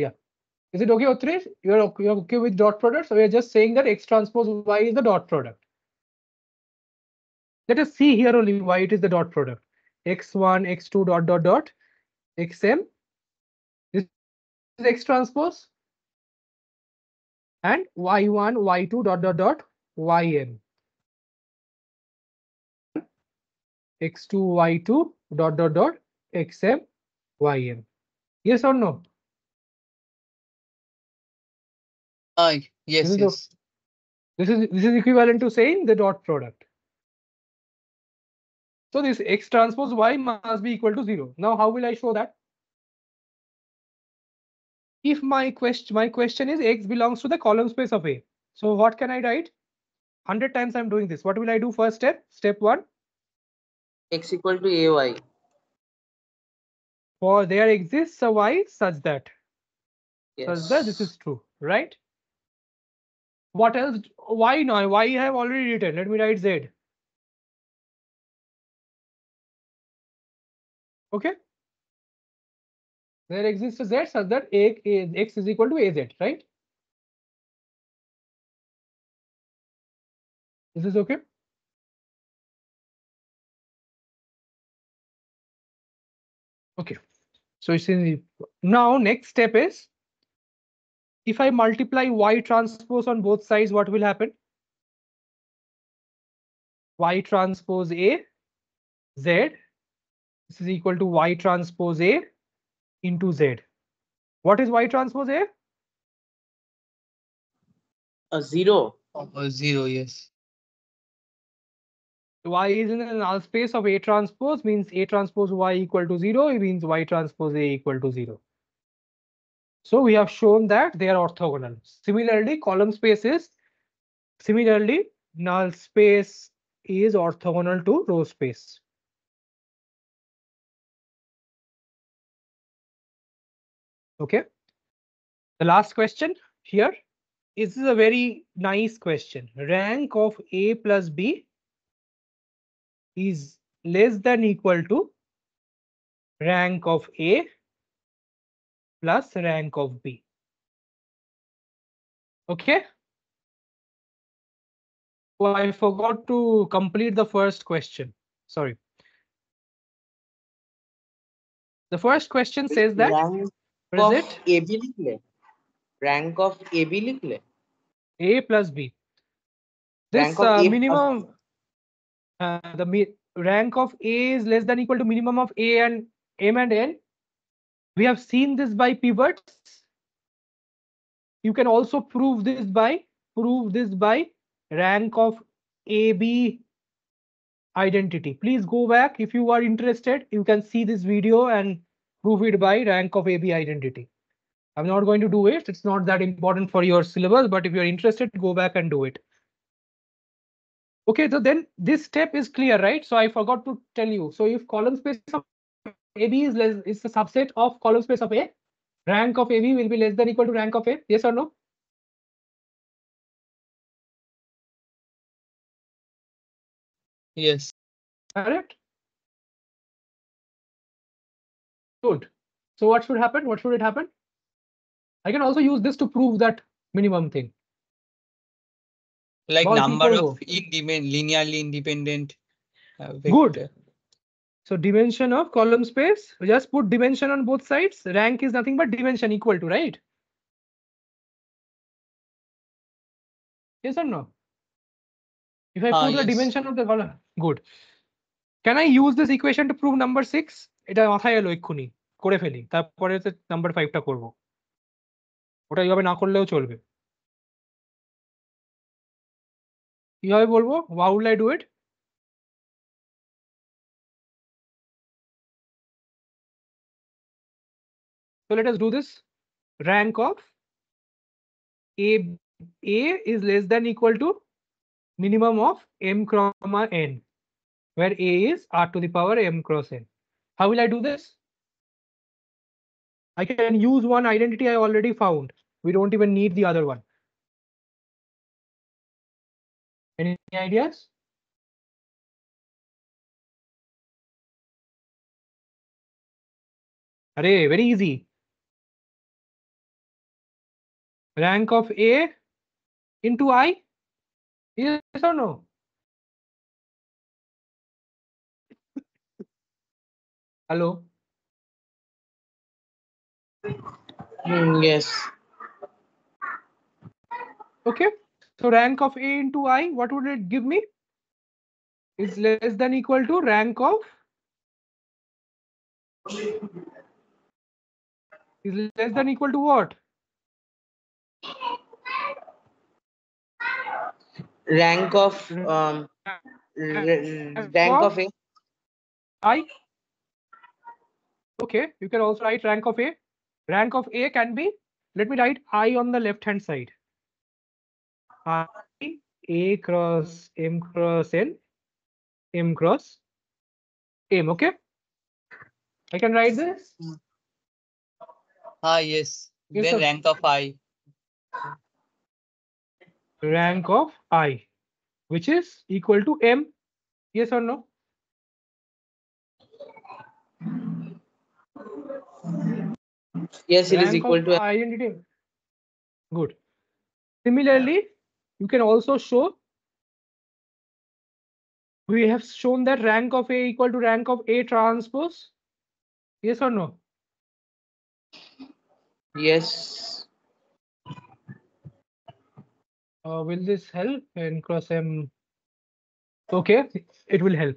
Yeah. Is it okay, Utresh? You're okay, you're okay with dot product? So we are just saying that x transpose y is the dot product. Let us see here only why it is the dot product. x one, x two, dot, dot, dot, xm. This is x transpose. And y one, y two, dot, dot, dot, ym. x two, y two, dot, dot, dot, xm, ym. Yes or no? Aye. Yes, This is, yes. the- this is, this is equivalent to saying the dot product. So this x transpose y must be equal to zero. Now, how will I show that? If my question, my question is x belongs to the column space of A. So what can I write? one hundred times I'm doing this. What will I do first step? Step one. X equal to ay. For there exists a y such that. Yes. Such that this is true, right? What else? Why now? Why I have already written. Let me write z. OK, there exists a z such that a, a, x is equal to az, right? This is OK. OK, so it's in the, now next step is. If I multiply y transpose on both sides, what will happen? Y transpose a z. This is equal to y transpose a into z. What is y transpose a? A zero. A zero, yes. Y is in a null space of a transpose means a transpose y equal to zero. It means y transpose a equal to zero. So we have shown that they are orthogonal. Similarly, column space is similarly null space is orthogonal to row space. OK, the last question here is a very nice question. Rank of A plus B is less than equal to rank of A plus rank of B. OK. Well, I forgot to complete the first question. Sorry. The first question says that. Rank Rank of A B लिख ले. Rank of A B लिख ले. A plus B. This uh, minimum. Uh, the mi rank of A is less than equal to minimum of A and M and N. We have seen this by pivots. You can also prove this by prove this by rank of A B identity. Please go back if you are interested. You can see this video and prove it by rank of A B identity. I'm not going to do it. It's not that important for your syllabus, but if you're interested, go back and do it. OK, so then this step is clear, right? So I forgot to tell you. So if column space of A B is less, is a subset of column space of A, rank of A B will be less than equal to rank of A. Yes or no? Yes. Correct. Good. So what should happen? What should it happen? I can also use this to prove that minimum thing. Like All number of independent, linearly independent. Uh, Good. So dimension of column space. We just put dimension on both sides. Rank is nothing but dimension equal to, right? Yes or no? If I ah, put yes. the dimension of the column. Good. Can I use this equation to prove number six? এটা মাথায় এলো এক্ষুনি করে ফেলি তারপরে number ফাইভটা করব ওটা এইভাবে না করলেও চলবে কিভাবে বলবো how will I do it so let us do this rank of A A is less than equal to minimum of m comma n, where a is r to the power m cross n. How will I do this? I can use one identity I already found. We don't even need the other one. Any ideas? Array, very easy. Rank of A into I? Yes or no? Hello? Mm, yes. Okay. So rank of A into I, what would it give me? It's less than equal to rank of is less than equal to what? Rank of um rank of A. I. Okay, you can also write rank of A. Rank of A can be, let me write I on the left hand side. I A cross M cross N, M cross M. Okay, I can write this. Ah yes, yes then sir. Rank of I. Rank of I, which is equal to M. Yes or no? Yes, it rank is equal to identity. Good. Similarly, you can also show. We have shown that rank of A equal to rank of A transpose. Yes or no? Yes. Uh, will this help? And cross M. Okay, it will help.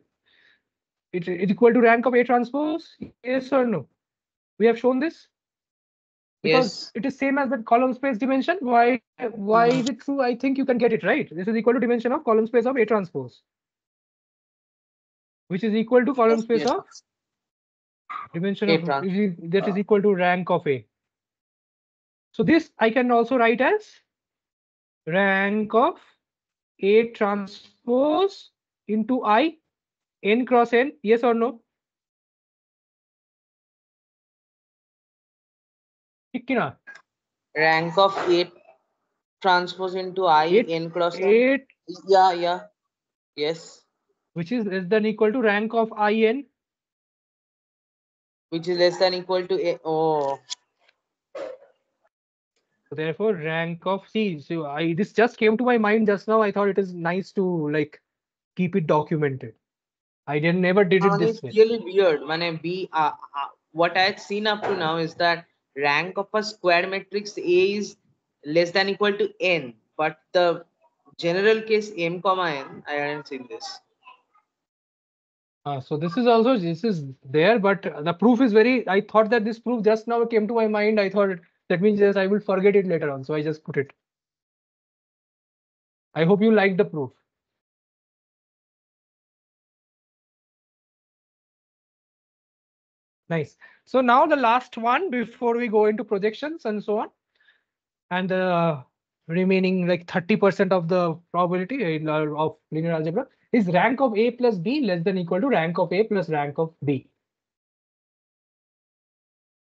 It is equal to rank of A transpose. Yes or no? We have shown this. Because yes. It is same as the column space dimension. Why? Why is it true? I think you can get it right. This is equal to dimension of column space of A transpose, which is equal to column space yes. of dimension A of is, that is equal to rank of A. So this I can also write as rank of A transpose into I, n cross n. Yes or no? Rank of A transpose into I, eight, n cross eight. N. Yeah, yeah. Yes. Which is less than equal to rank of I, n. Which is less than equal to A. Oh. Therefore, rank of C. So I this just came to my mind just now. I thought it is nice to like keep it documented. I didn't never did it and this it's way. It's really weird. When I be, uh, uh, what I had seen up to now is that rank of a square matrix A is less than equal to n, but the general case m comma n, I haven't seen this. Uh, so this is also this is there, but the proof is very. I thought that this proof just now came to my mind. I thought that means yes, I will forget it later on. So I just put it. I hope you like the proof. Nice. So now the last one before we go into projections and so on, and the uh, remaining like thirty percent of the probability in, uh, of linear algebra is rank of A plus B less than equal to rank of A plus rank of B.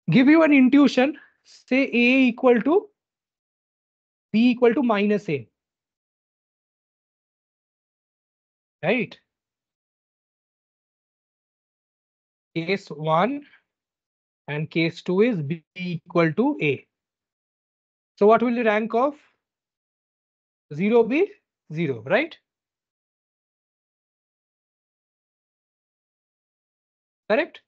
Give you an intuition, say A equal to B equal to minus A. Right. Case one and case two is B equal to A. So what will the rank of zero be? Zero, right? Correct?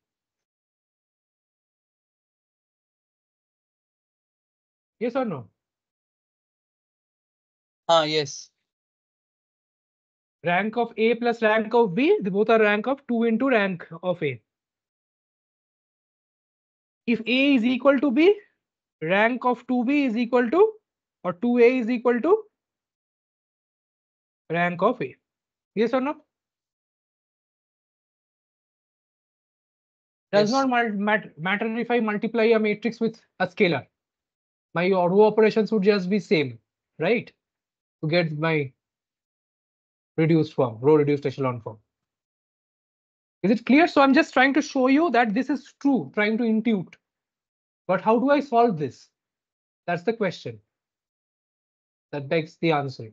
Yes or no? Ah, uh, yes. Rank of A plus rank of B, they both are rank of two into rank of A. If A is equal to B, rank of two B is equal to, or two A is equal to rank of A. Yes or no? Does yes. not mat matter if I multiply a matrix with a scalar. My row operations would just be same, right? To get my reduced form, row reduced echelon form. Is it clear? So I'm just trying to show you that this is true, trying to intuit. But how do I solve this? That's the question. That begs the answer.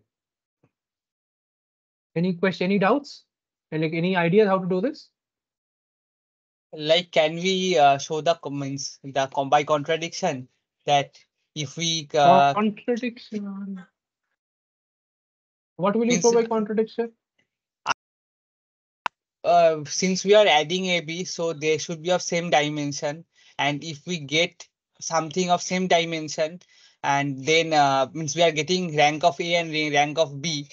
Any question, any doubts? And like any ideas how to do this? Like, can we uh, show the comments, the com by contradiction that if we uh, contradiction. What will you go by contradiction? Uh, since we are adding A B, so they should be of same dimension. And if we get something of same dimension, and then uh, means we are getting rank of A and rank of B.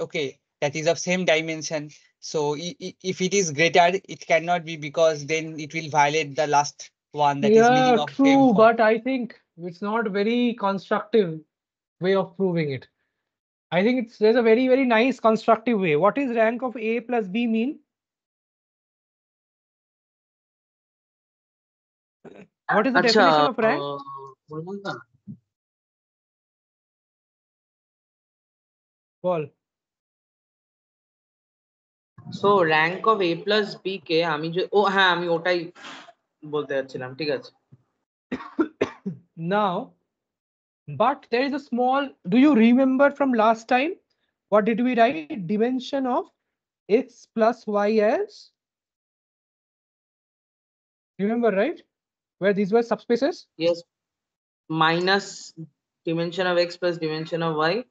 Okay, that is of same dimension. So if it is greater, it cannot be, because then it will violate the last one that yeah, is meaning of true, M four. But I think it's not a very constructive way of proving it. I think it's there's a very, very nice constructive way. What is rank of A plus B mean? What is the Achha, definition of rank? Uh, Paul. So rank of A plus B ke ami je oh ha ami otai bolte jachhilam thik ache. Now, but there is a small, do you remember from last time what did we write? Dimension of X plus Y as, remember, right? Where these were subspaces? Yes, minus dimension of X plus dimension of Y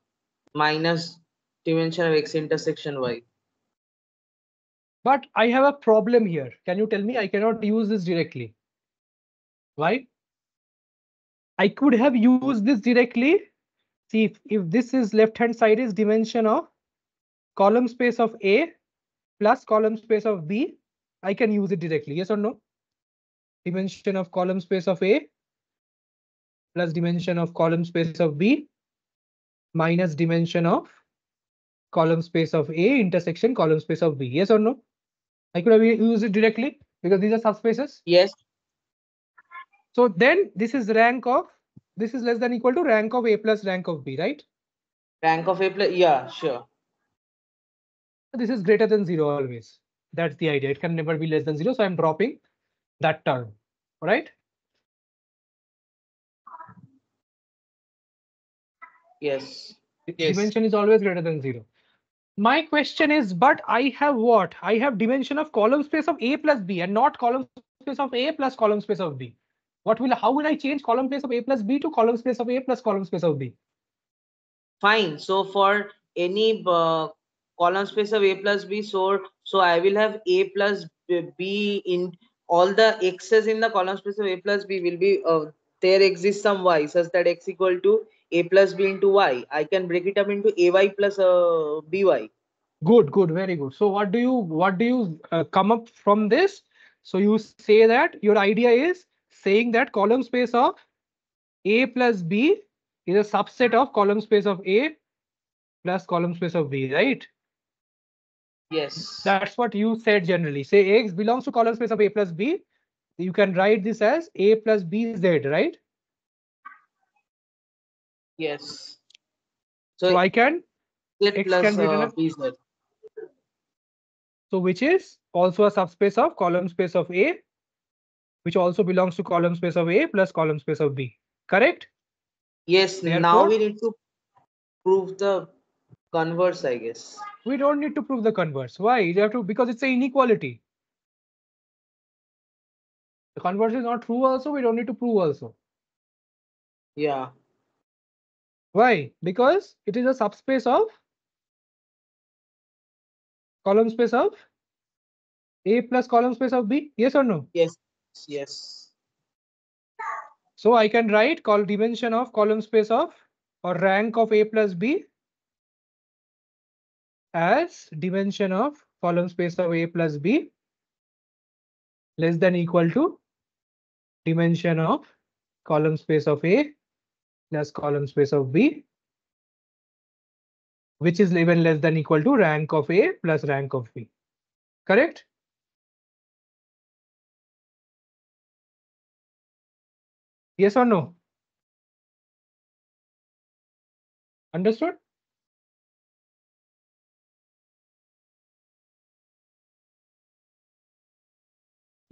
minus dimension of X intersection Y. But I have a problem here. Can you tell me? I cannot use this directly. Why? I could have used this directly. See, if, if this is left hand side is dimension of column space of A plus column space of B, I can use it directly. Yes or no? Dimension of column space of A plus dimension of column space of B minus dimension of column space of A intersection column space of B. Yes or no? I could have used it directly because these are subspaces. Yes. So then this is rank of, this is less than equal to rank of A plus rank of B, right? Rank of A plus, yeah, sure. This is greater than zero always. That's the idea. It can never be less than zero. So I'm dropping that term. All right. Yes. Yes. Dimension is always greater than zero. My question is, but I have what? I have dimension of column space of A plus B and not column space of A plus column space of B. What will, how will I change column space of A plus B to column space of A plus column space of B? Fine. So for any uh, column space of A plus B, so, so I will have A plus B in all the X's in the column space of A plus B will be, uh, there exists some Y such that X equal to A plus B into Y. I can break it up into A Y plus uh, B Y. Good, good, very good. So what do you, what do you uh, come up from this? So you say that your idea is saying that column space of A plus B is a subset of column space of A plus column space of B, right? Yes. That's what you said generally. Say X belongs to column space of A plus B. You can write this as A plus B Z, right? Yes. So, so I can. Z plus can uh, B Z. So which is also a subspace of column space of A, which also belongs to column space of A plus column space of B. Correct? Yes. Therefore, now we need to prove the converse, I guess. We don't need to prove the converse. Why? You have to, because it's an inequality. The converse is not true also. We don't need to prove also. Yeah. Why? Because it is a subspace of column space of A plus column space of B. Yes or no? Yes. Yes. So I can write call dimension of column space of or rank of A plus B as dimension of column space of A plus B less than equal to dimension of column space of A plus column space of B, which is even less than equal to rank of A plus rank of B. Correct? Yes or no? Understood?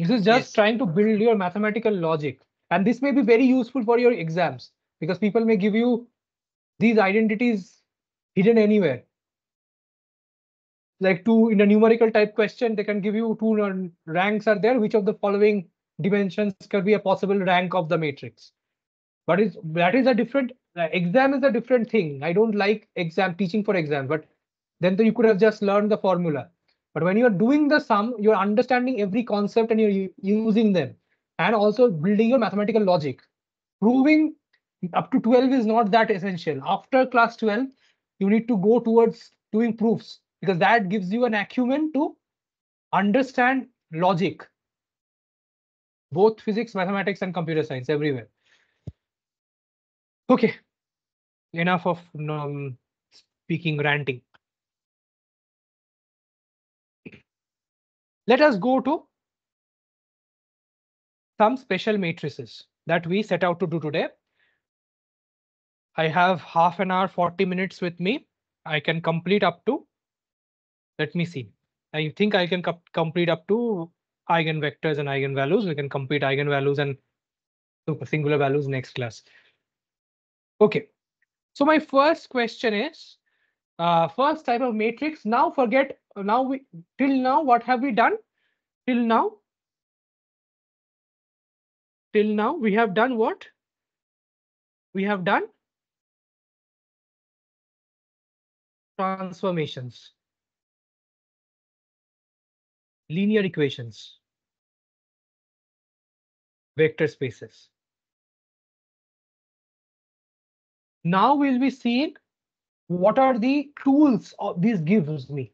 This is just yes. trying to build your mathematical logic. And this may be very useful for your exams, because people may give you these identities hidden anywhere. Like two in a numerical type question, they can give you two ranks are there. Which of the following dimensions can be a possible rank of the matrix? But it's, that is a different exam is a different thing. I don't like exam teaching for exam, but then you could have just learned the formula. But when you're doing the sum, you're understanding every concept and you're using them, and also building your mathematical logic. Proving up to twelve is not that essential. After class twelve, you need to go towards doing proofs, because that gives you an acumen to understand logic, both physics, mathematics, and computer science everywhere. Okay, enough of um, speaking, ranting. Let us go to some special matrices that we set out to do today. I have half an hour, forty minutes with me. I can complete up to, let me see. I think I can complete up to eigenvectors and eigenvalues. We can complete eigenvalues and singular values next class. OK, so my first question is uh, first type of matrix. Now forget now we till now. What have we done till now? Till now we have done what? We have done transformations, linear equations, vector spaces. Now we'll be seeing what are the tools this gives me.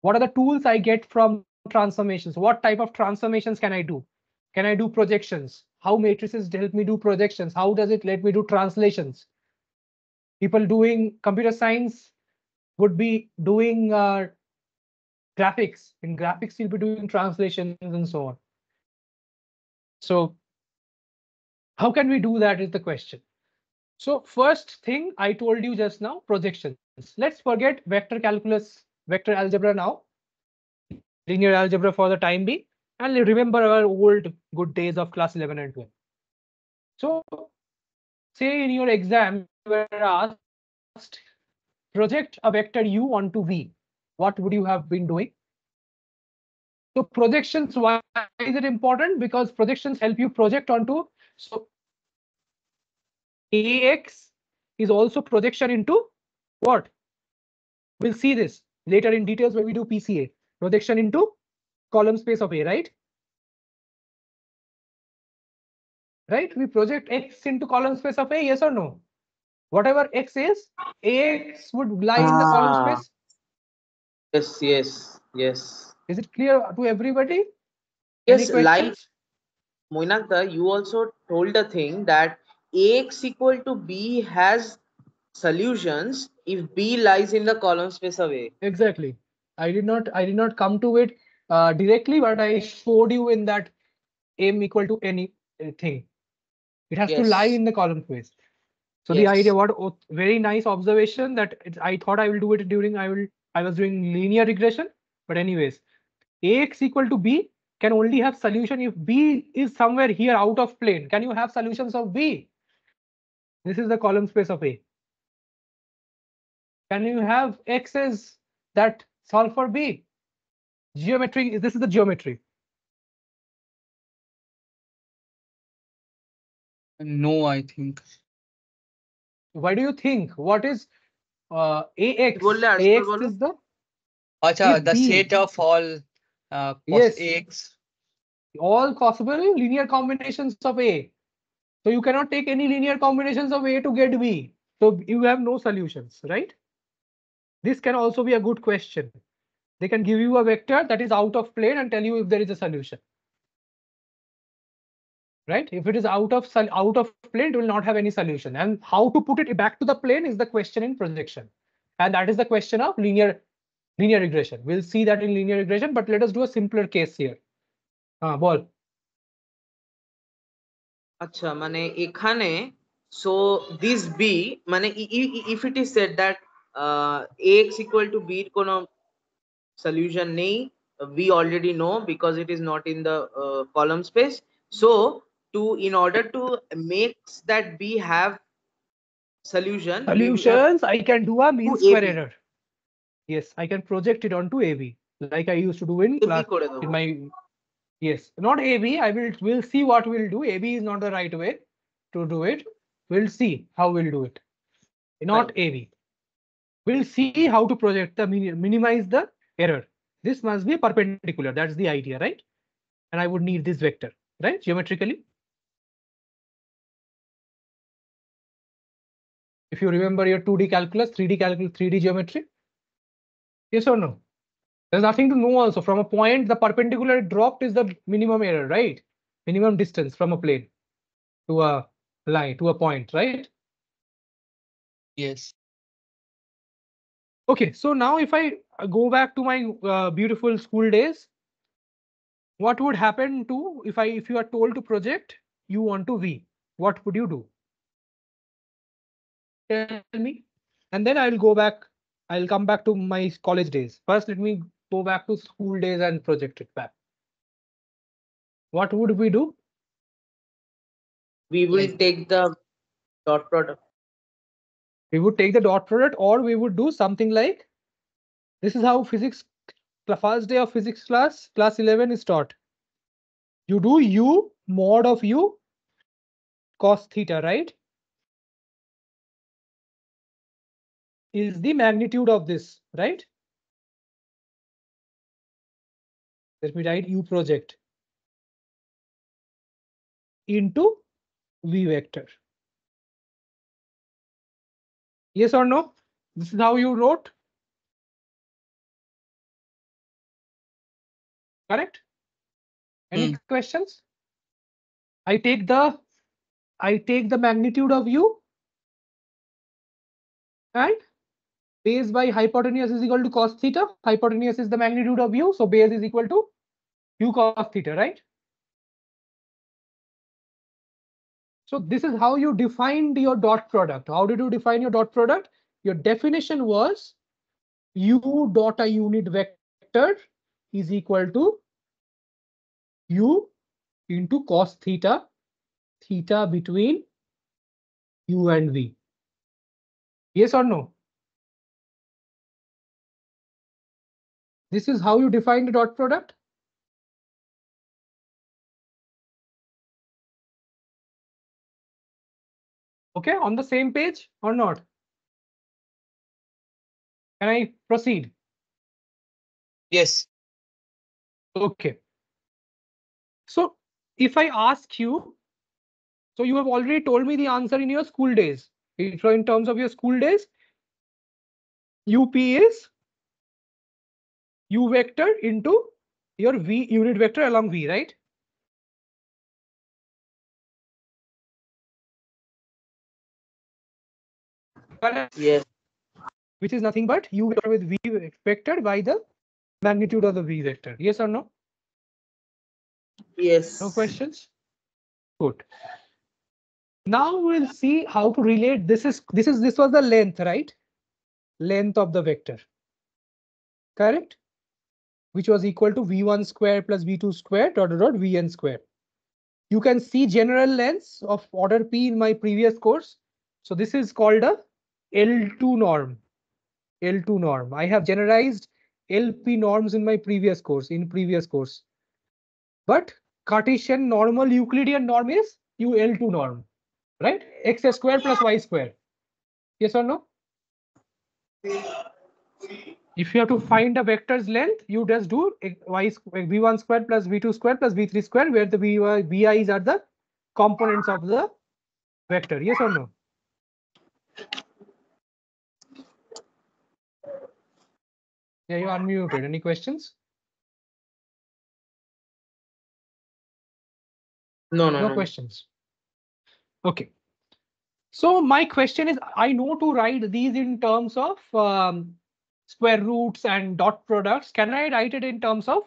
What are the tools I get from transformations? What type of transformations can I do? Can I do projections? How matrices help me do projections? How does it let me do translations? People doing computer science would be doing uh, graphics. In graphics, you'll be doing translations and so on. So how can we do that is the question. So first thing I told you just now, projections. Let's forget vector calculus, vector algebra now, linear algebra for the time being, and remember our old good days of class eleven and twelve. So say in your exam, you were asked, project a vector u onto v. What would you have been doing? So projections, why is it important? Because projections help you project onto. So A X is also projection into what? We'll see this later in details when we do P C A. Projection into column space of A, right? Right? We project X into column space of A, yes or no? Whatever X is, A X would lie ah. in the column space. Yes, yes, yes. Is it clear to everybody? Yes, like Moinakta, you also told the thing that Ax equal to b has solutions if b lies in the column space of A. Exactly. I did not I did not come to it uh, directly, but I showed you in that m equal to any thing. It has yes. to lie in the column space. So yes. the idea, what oh, very nice observation that it, I thought I will do it during I will I was doing linear regression, but anyways, Ax equal to b can only have solution if b is somewhere here out of plane. Can you have solutions of b? This is the column space of A. Can you have X's that solve for B? Geometry, this is the geometry. No, I think. Why do you think? What is uh, A X? Ax is the, Achha, the set of all uh, yes. Ax. All possible linear combinations of A. So you cannot take any linear combinations of A to get B. So you have no solutions, right? This can also be a good question. They can give you a vector that is out of plane and tell you if there is a solution. Right? If it is out of out of plane, it will not have any solution. And how to put it back to the plane is the question in projection. And that is the question of linear linear regression. We'll see that in linear regression, but let us do a simpler case here. Uh, ball. Achha, mane ekhane, so this b, mane, if it is said that uh, ax equal to b, kono solution nahi, we already know because it is not in the uh, column space. So to in order to make that we have solution solutions, have I can do a mean square A B. Error. Yes, I can project it onto A B like I used to do in A B class. In my yes, not A B. I will will see what we'll do. A B is not the right way to do it. We'll see how we'll do it. Not right. A B. We'll see how to project the minimize the error. This must be perpendicular. That's the idea, right? And I would need this vector, right? Geometrically. If you remember your two D calculus, three D calculus, three D geometry. Yes or no? There's nothing to know also. From a point, the perpendicular dropped is the minimum error, right? Minimum distance from a plane to a line, to a point, right? Yes. OK, so now if I go back to my uh, beautiful school days, what would happen to if I if you are told to project you onto V? What would you do? Tell me, and then I'll go back. I'll come back to my college days. First, let me go back to school days and project it back. What would we do? We will take the dot product. We would take the dot product, or we would do something like this is how physics, the first day of physics class, class eleven is taught. You do u mod of u cos theta, right? Is the magnitude of this, right? Let me write u project into v vector. Yes or no? This is how you wrote. Correct? Any mm. questions? I take the I take the magnitude of u and base by hypotenuse is equal to cos theta. Hypotenuse is the magnitude of u, so base is equal to u cos theta, right? So this is how you defined your dot product. How did you define your dot product? Your definition was u dot a unit vector is equal to u into cos theta, theta between u and v. Yes or no? This is how you define the dot product. OK, on the same page or not? Can I proceed? Yes. OK. So if I ask you, so you have already told me the answer in your school days. So in terms of your school days, U P is U vector into your V unit vector along V, right? Yes. Which is nothing but u vector with v vector by the magnitude of the v vector. Yes or no? Yes. No questions? Good. Now we'll see how to relate. This is this is this was the length, right? Length of the vector. Correct? Which was equal to v one square plus v two square dot dot, dot vn square. You can see general lengths of order p in my previous course. So this is called a L two norm, L two norm. I have generalized L P norms in my previous course, in previous course. But Cartesian normal Euclidean norm is U L two norm, right? X square plus Y square. Yes or no? If you have to find a vector's length, you just do y v one square plus v two square plus v three square, where the vi's are the components of the vector. Yes or no? Yeah, you are unmuted. Any questions? No, no, no, no questions. OK. So my question is, I know to write these in terms of um, square roots and dot products. Can I write it in terms of,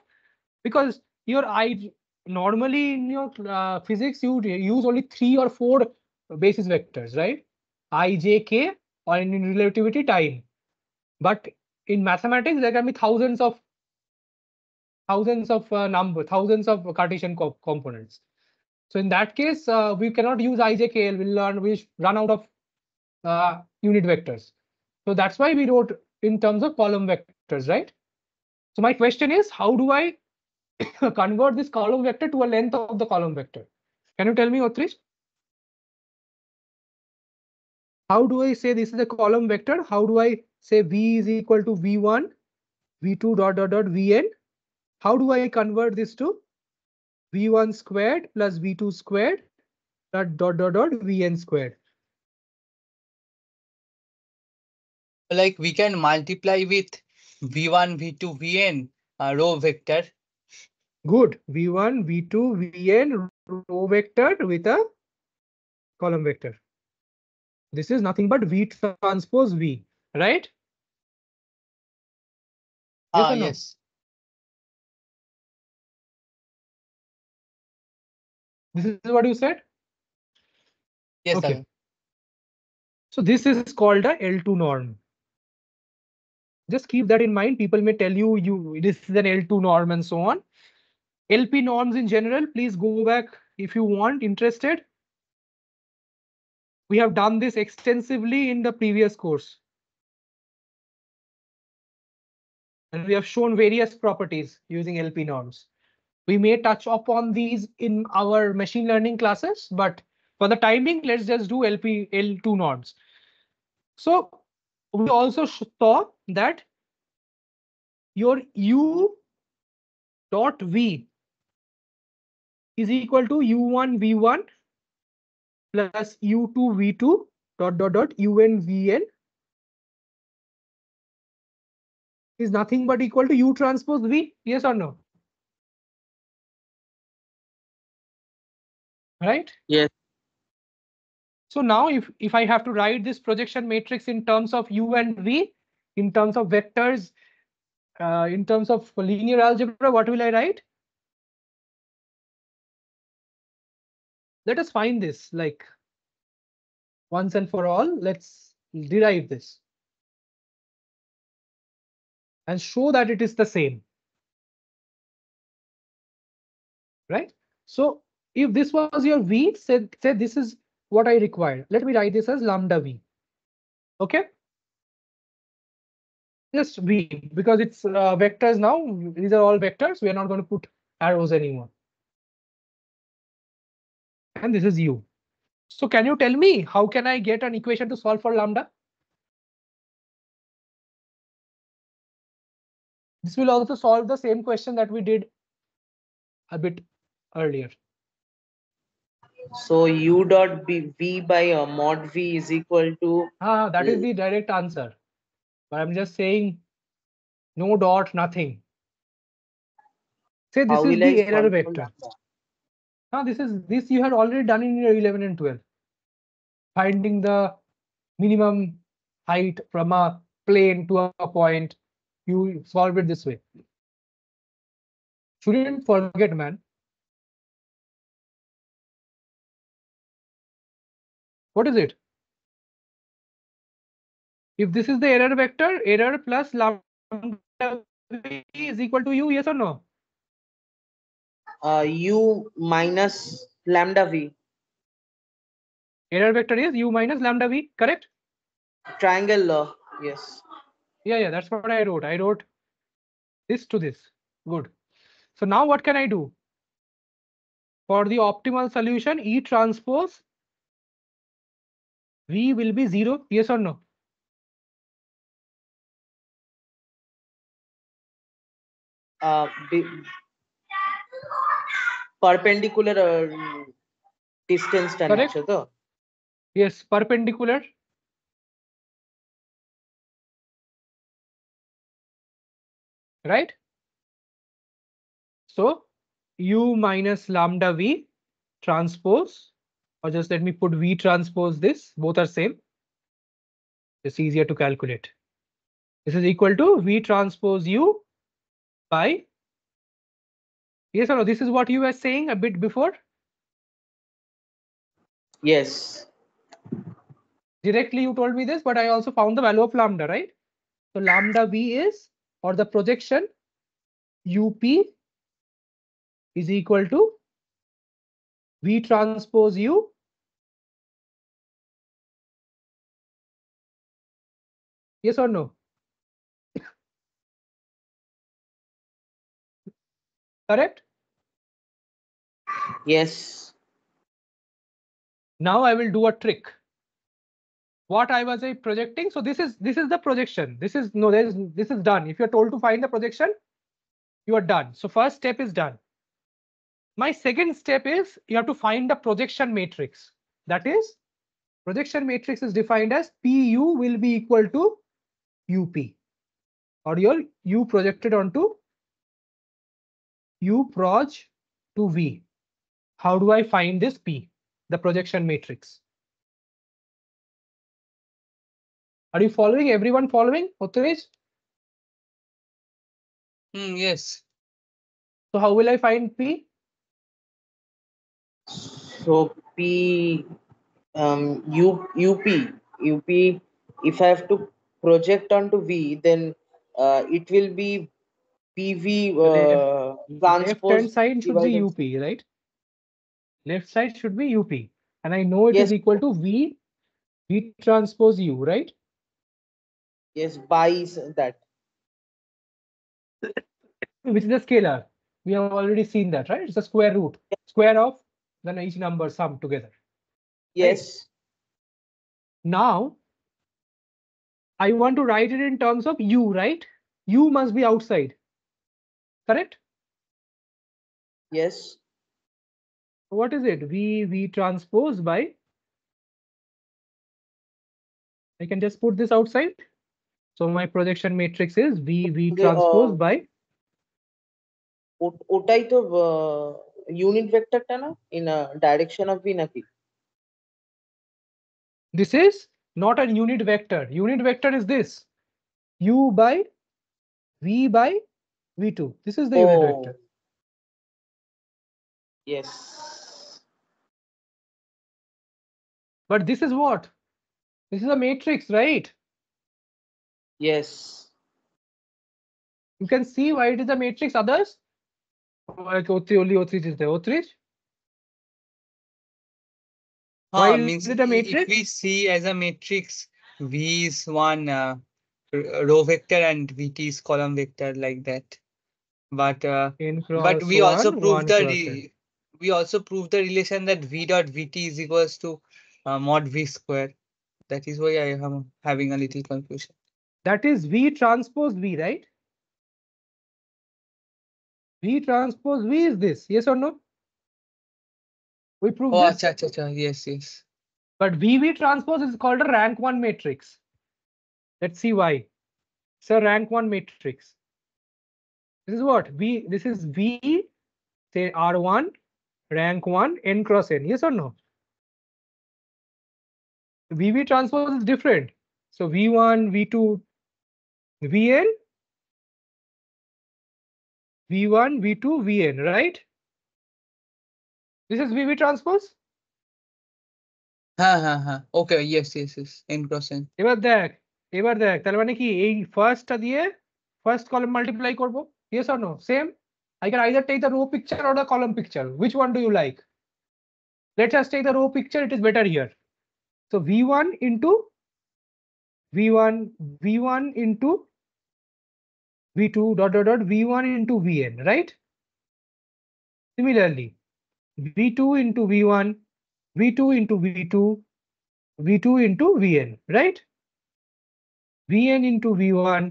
because your I normally in your uh, physics, you use only three or four basis vectors, right? I, j, k, or in relativity time. But in mathematics, there can be thousands of thousands of uh, number, thousands of Cartesian co components. So in that case, uh, we cannot use I J K L. We'll learn we we'll run out of uh, unit vectors. So that's why we wrote in terms of column vectors, right? So my question is, how do I convert this column vector to a length of the column vector? Can you tell me, Otrish? How do I say this is a column vector? How do I say V is equal to V one, V two dot dot dot Vn? How do I convert this to V one squared plus V two squared dot dot dot dot Vn squared? Like we can multiply with V one, V two, Vn uh, row vector. Good. V one, V two, Vn row vector with a column vector. This is nothing but V transpose V, right? Ah, yes. No? Yes. This is what you said? Yes, okay. Sir. So this is called a L two norm. Just keep that in mind. People may tell you, you this is an L two norm and so on. L P norms in general, please go back if you want, interested. We have done this extensively in the previous course. And we have shown various properties using L P norms. We may touch upon these in our machine learning classes, but for the time being, let's just do L P L two norms. So we also saw that your U dot V is equal to U one V one plus U two V two dot dot dot U N V N is nothing but equal to U transpose V, yes or no? Right? Yes. So now if, if I have to write this projection matrix in terms of U and V, in terms of vectors, uh, in terms of linear algebra, what will I write? Let us find this like once and for all. Let's derive this and show that it is the same. Right? So if this was your V, say, say this is what I require. Let me write this as lambda V. OK. Just V because it's uh, vectors now. These are all vectors. We are not going to put arrows anymore. And this is U. So can you tell me how can I get an equation to solve for lambda? This will also solve the same question that we did a bit earlier. So U dot B, V by uh, mod V is equal to. Ah, that is the direct answer. But I'm just saying no dot, nothing. Say this is the error vector. Now this is this you had already done in your eleven and twelve. Finding the minimum height from a plane to a point. You solve it this way. Shouldn't forget, man. What is it? If this is the error vector, error plus lambda V is equal to U, yes or no? Uh, U minus lambda V. Error vector is U minus lambda V, correct? Triangle law, yes. Yeah, yeah, that's what I wrote. I wrote this to this. Good. So now what can I do? For the optimal solution, E transpose V will be zero, yes or no? Uh, perpendicular uh, distance. Correct. Yes, perpendicular. Right? So U minus lambda V transpose. Or just let me put V transpose this, both are same. It's easier to calculate. This is equal to V transpose U by. Yes or no? This is what you were saying a bit before. Yes. Directly you told me this, but I also found the value of lambda, right? So lambda V is, or the projection, U P is equal to V transpose U . Yes or no? Correct? Yes. Now I will do a trick. What I was uh, projecting. So this is this is the projection. This is no, there is this is done. If you're told to find the projection, you are done. So first step is done. My second step is you have to find the projection matrix. That is, projection matrix is defined as P U will be equal to U P, or your U projected onto U proj to V. How do I find this P, the projection matrix? Are you following? Everyone following? Utresh? Mm, yes. So how will I find P? So P, um, U, UP, UP, if I have to project onto V, then uh, it will be P V uh, transpose. Left hand side should be U P, right? Left side should be U P, and I know it yes. is equal to V, V transpose U, right? Yes, by that. Which is a scalar. We have already seen that, right? It's a square root. Yes. Square of then each number sum together. Yes. Right? Now, I want to write it in terms of U, right? U must be outside. Correct? Yes. What is it? V, V transpose by. I can just put this outside. So my projection matrix is V, V transpose uh, by. Otai to unit vector tana in a direction of V naki. This is not a unit vector. Unit vector is this. U by V by V two. This is the oh. unit vector. Yes. But this is what? This is a matrix, right? Yes. You can see why it is a matrix. Others? Like O three, only O three is there. O three? Why uh, means is it a matrix? If we see as a matrix, V is one uh, row vector and V T is column vector, like that. But uh, but we one, also proved the re, we also proved the relation that V dot V T is equals to Uh, mod V square. That is why I am having a little confusion. That is V transpose V, right? V transpose V is this, yes or no? We proved oh, this. Acha, acha, acha. Yes, yes. But V, V transpose is called a rank one matrix. Let's see why. It's a rank one matrix. This is what? V, this is V, say R one, rank one, N cross N, yes or no? V V transpose is different. So V one, V two, V N, V one, V two, V N, right? This is V V transpose? Ha ha ha. Okay, yes, yes, yes. N cross N. Ebar dekh, ebar dekh. Tale mane ki ei first ta diye first column multiply korbo. Yes or no? Same. I can either take the row picture or the column picture. Which one do you like? Let us take the row picture. It is better here. So V one into V one, V one into V two dot dot dot V one into V N, right? Similarly, V two into V one, V two into V two, V two into V N, right? V N into V one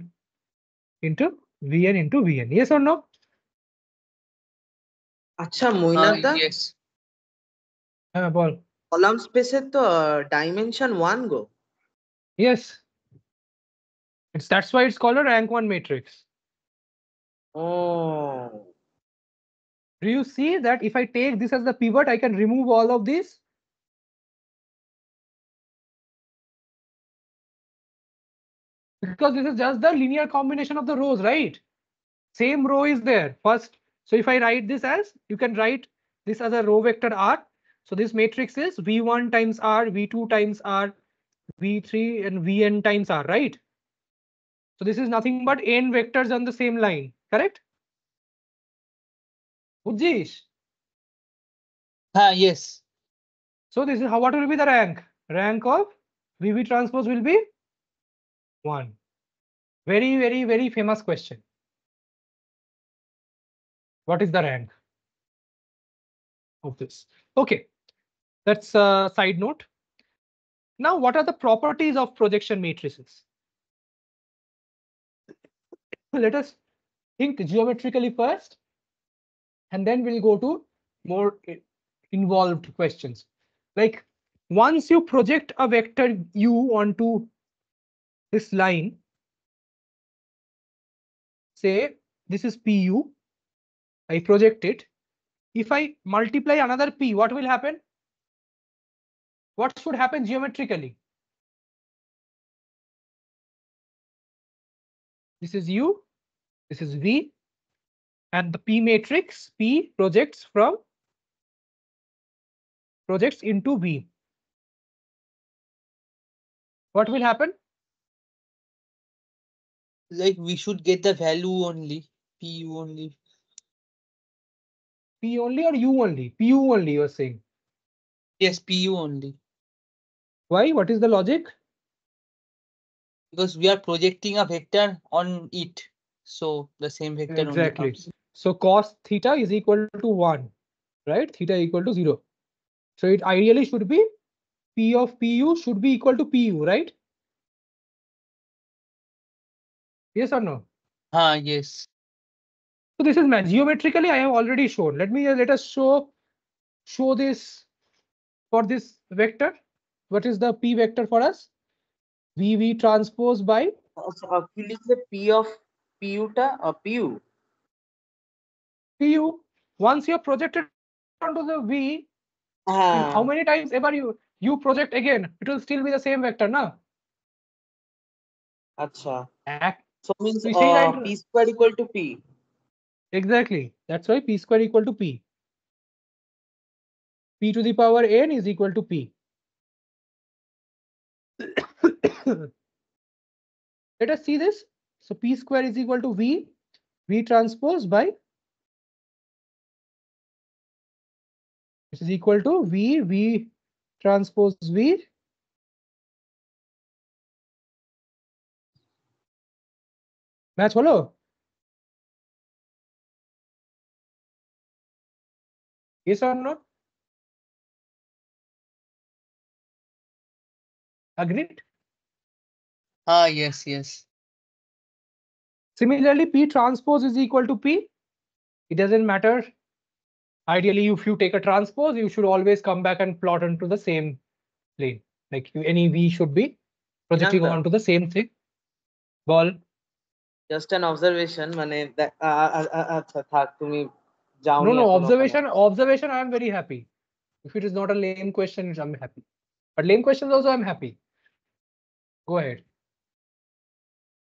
into V N into V N. Yes or no? Acha Mohinata? Uh, yes. Uh, Paul. Column space is the dimension one go. Yes. It's that's why it's called a rank one matrix. Oh. Do you see that if I take this as the pivot, I can remove all of these? Because this is just the linear combination of the rows, right? Same row is there first. So if I write this as, you can write this as a row vector R. So this matrix is V one times R, V two times R, V three and V N times R, right? So this is nothing but n vectors on the same line, correct? বুঝছিস? হ্যাঁ, yes. So this is how, what will be the rank? Rank of V V transpose will be one. Very, very, very famous question. What is the rank of this? Okay, that's a side note. Now, what are the properties of projection matrices? Let us think geometrically first, and then we'll go to more involved questions. Like once you project a vector u onto this line, say this is P U, I project it. If I multiply another P, what will happen? What should happen geometrically? This is U, this is V, and the P matrix P projects from projects into V. What will happen? Like we should get the value only, P U only. P only or U only? P U only, you are saying? Yes, P U only. Why? What is the logic? Because we are projecting a vector on it. So the same vector exactly. only comes. So cos theta is equal to one, right? Theta equal to zero. So it ideally should be P of P U should be equal to P U, right? Yes or no? Ah, yes. So this is man. Geometrically, I have already shown. Let me let us show show this for this vector. What is the P vector for us? V V transpose by. So how can you say P of P U ta or P U? P U. Once you have projected onto the V, ah. how many times ever you you project again, it will still be the same vector, na? Acha. So means uh, P square equal to P. Exactly. That's why P square equal to P. P to the power N is equal to P. Let us see this. So P square is equal to V, V transpose by. This is equal to V, V transpose V. Match hello. Yes or no? Agreed? Ah, yes, yes. Similarly, P transpose is equal to P. It doesn't matter. Ideally, if you take a transpose, you should always come back and plot onto the same plane. Like you, any V should be projecting yeah, onto the same thing. Ball. Just an observation. Mane, that, uh, uh, uh, uh, tumi. No, no, observation, observation, I am very happy. If it is not a lame question, I am happy. But lame questions also I am happy. Go ahead.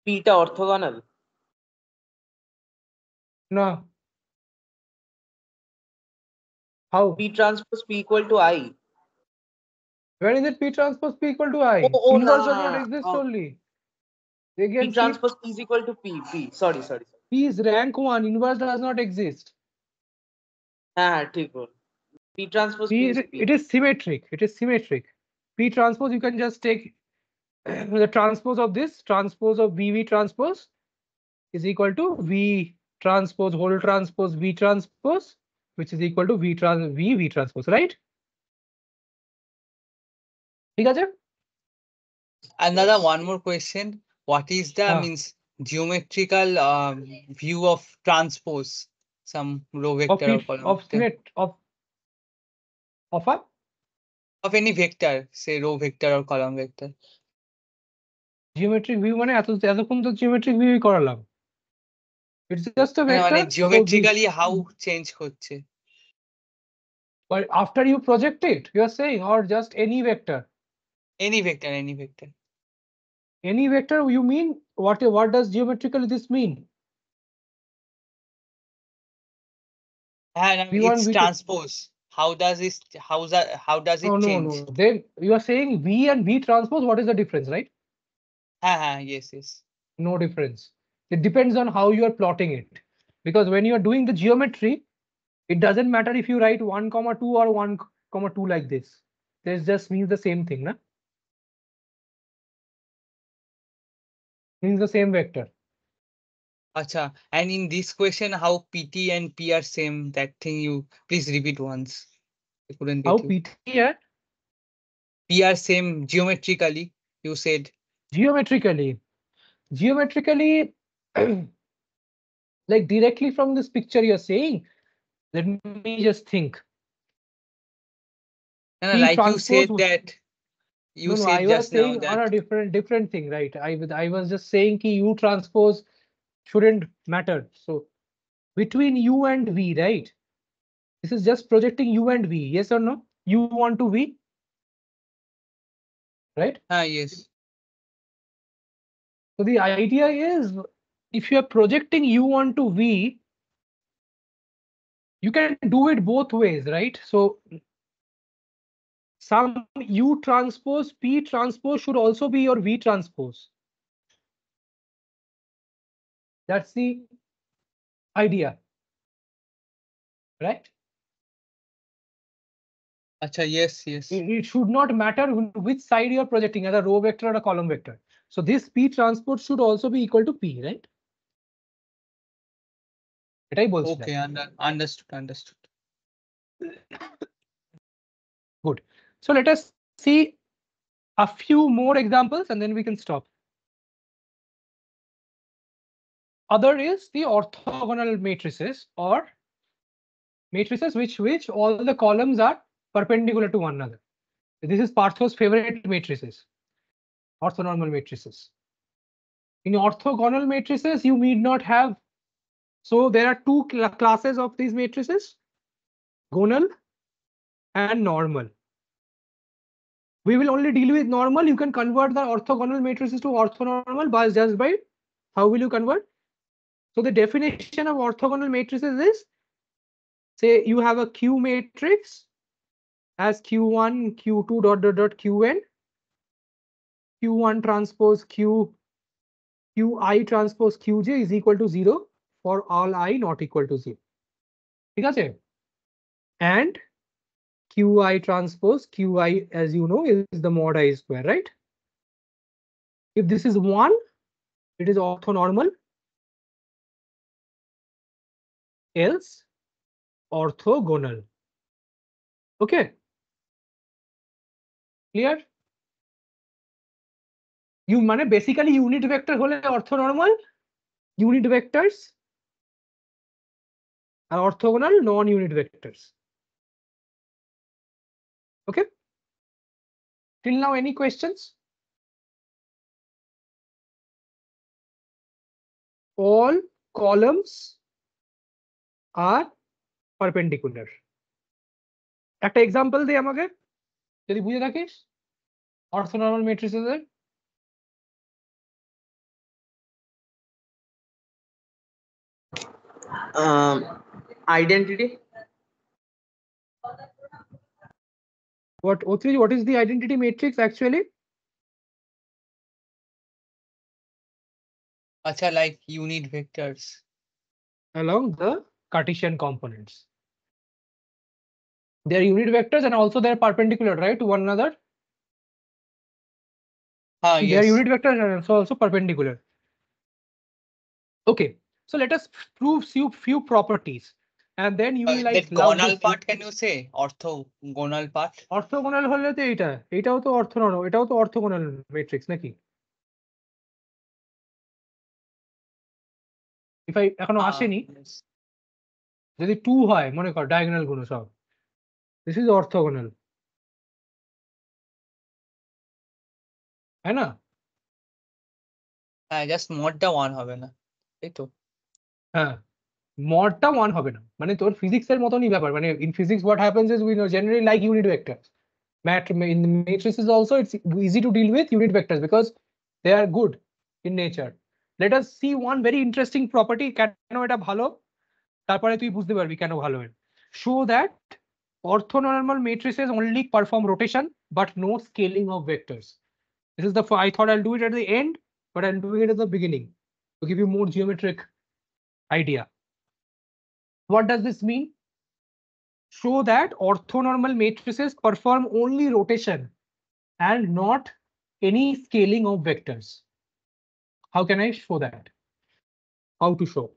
Theta orthogonal. No. How? P transpose P equal to I. Where is it P transpose P equal to I? Oh, oh, inverse does not exist only. P transpose P is equal to P. P. Sorry, sorry. P is rank one. Inverse does not exist. Ah, P transpose P, P is, P. It is symmetric. It is symmetric. P transpose, you can just take the transpose of this. Transpose of V V transpose is equal to V transpose whole transpose V transpose, which is equal to V trans V V transpose, right? Another one more question. What is the ah. means geometrical uh, view of transpose? Some row vector of, or column of, vector. Of, of, a? of any vector, say row vector or column vector. Geometric view, mane ato eto geometric view koralam. It's just a vector. No, geometrically, so how change hoche? But after you project it, you are saying, or just any vector? Any vector, any vector. Any vector, you mean what? What does geometrically this mean? And it's transpose. How does this? How that? How does it no, change? No, no. Then you are saying V and V transpose. What is the difference, right? Ah, yes, yes. No difference. It depends on how you are plotting it, because when you are doing the geometry, It doesn't matter if you write one comma two or one comma two like this. This just means the same thing, na? Means the same vector. Acha. And in this question, how P T and P are same? That thing you please repeat once. I couldn't. How P T and P are same geometrically? You said. Geometrically, geometrically, like directly from this picture you're saying. Let me just think. No, no, like you said that. You no, said no, I just was saying now that... on a different different thing, right? I I was just saying ki U transpose shouldn't matter. So between U and V, right? This is just projecting U and V. Yes or no? U onto V, right? Ah, yes. So the idea is, if you are projecting U onto V, you can do it both ways, right? So some U transpose P transpose should also be your V transpose. That's the idea, right? Achha, yes, yes. It, it should not matter which side you're projecting, either row vector or a column vector. So this P transpose should also be equal to P, right? Okay, under, understood, understood. Good. So let us see a few more examples and then we can stop. Other is the orthogonal matrices or matrices which which all the columns are perpendicular to one another. This is Partho's favorite matrices, orthonormal matrices. In orthogonal matrices, you need not have. So there are two cl classes of these matrices, gonal and normal. We will only deal with normal. You can convert the orthogonal matrices to orthonormal by just by how will you convert? So the definition of orthogonal matrices is, say you have a Q matrix as Q one, Q two, dot dot dot Qn, Q one transpose Q, Qi transpose Qj is equal to zero. For all I not equal to zero. Okay? And Qi transpose Qi, as you know, is the mod I square, right? If this is one, it is orthonormal. Else, orthogonal. Okay. Clear? You mean basically unit vector hole orthonormal, unit vectors are orthogonal non-unit vectors. Okay. Till now, any questions? All columns are perpendicular. At an example, they amage. Jadi bujhe rakhish orthonormal matrices are. Um, identity. What O three? What is the identity matrix actually? Acha, like unit vectors along the Cartesian components. They are unit vectors and also they are perpendicular, right, to one another. Ah, they yes. They are unit vectors and also also perpendicular. Okay. So let us prove few few properties, and then you will like. Uh, gonal part, can you say orthogonal part? Orthogonal hole to eta. Eta to orthogonal. Eta to orthogonal matrix, naki. If I, ekhono asheni. Jodi two hoy, mone kor diagonal guno sob. This is orthogonal. Hai na? I just mod the one hobe na. Eto. Huh. Modta one hobe na. Mane tor physics er moto ni byapar. Mane in physics what happens is we know generally like unit vectors. Mat in the matrices also it's easy to deal with unit vectors because they are good in nature. Let us see one very interesting property. Keno eta bhalo. Tarpore tui bujhte parbi keno bhalo. Show that orthonormal matrices only perform rotation but no scaling of vectors. This is the I thought I'll do it at the end, but I'm doing it at the beginning to give you more geometric idea. What does this mean? show that orthonormal matrices perform only rotation and not any scaling of vectors. How can I show that? How to show?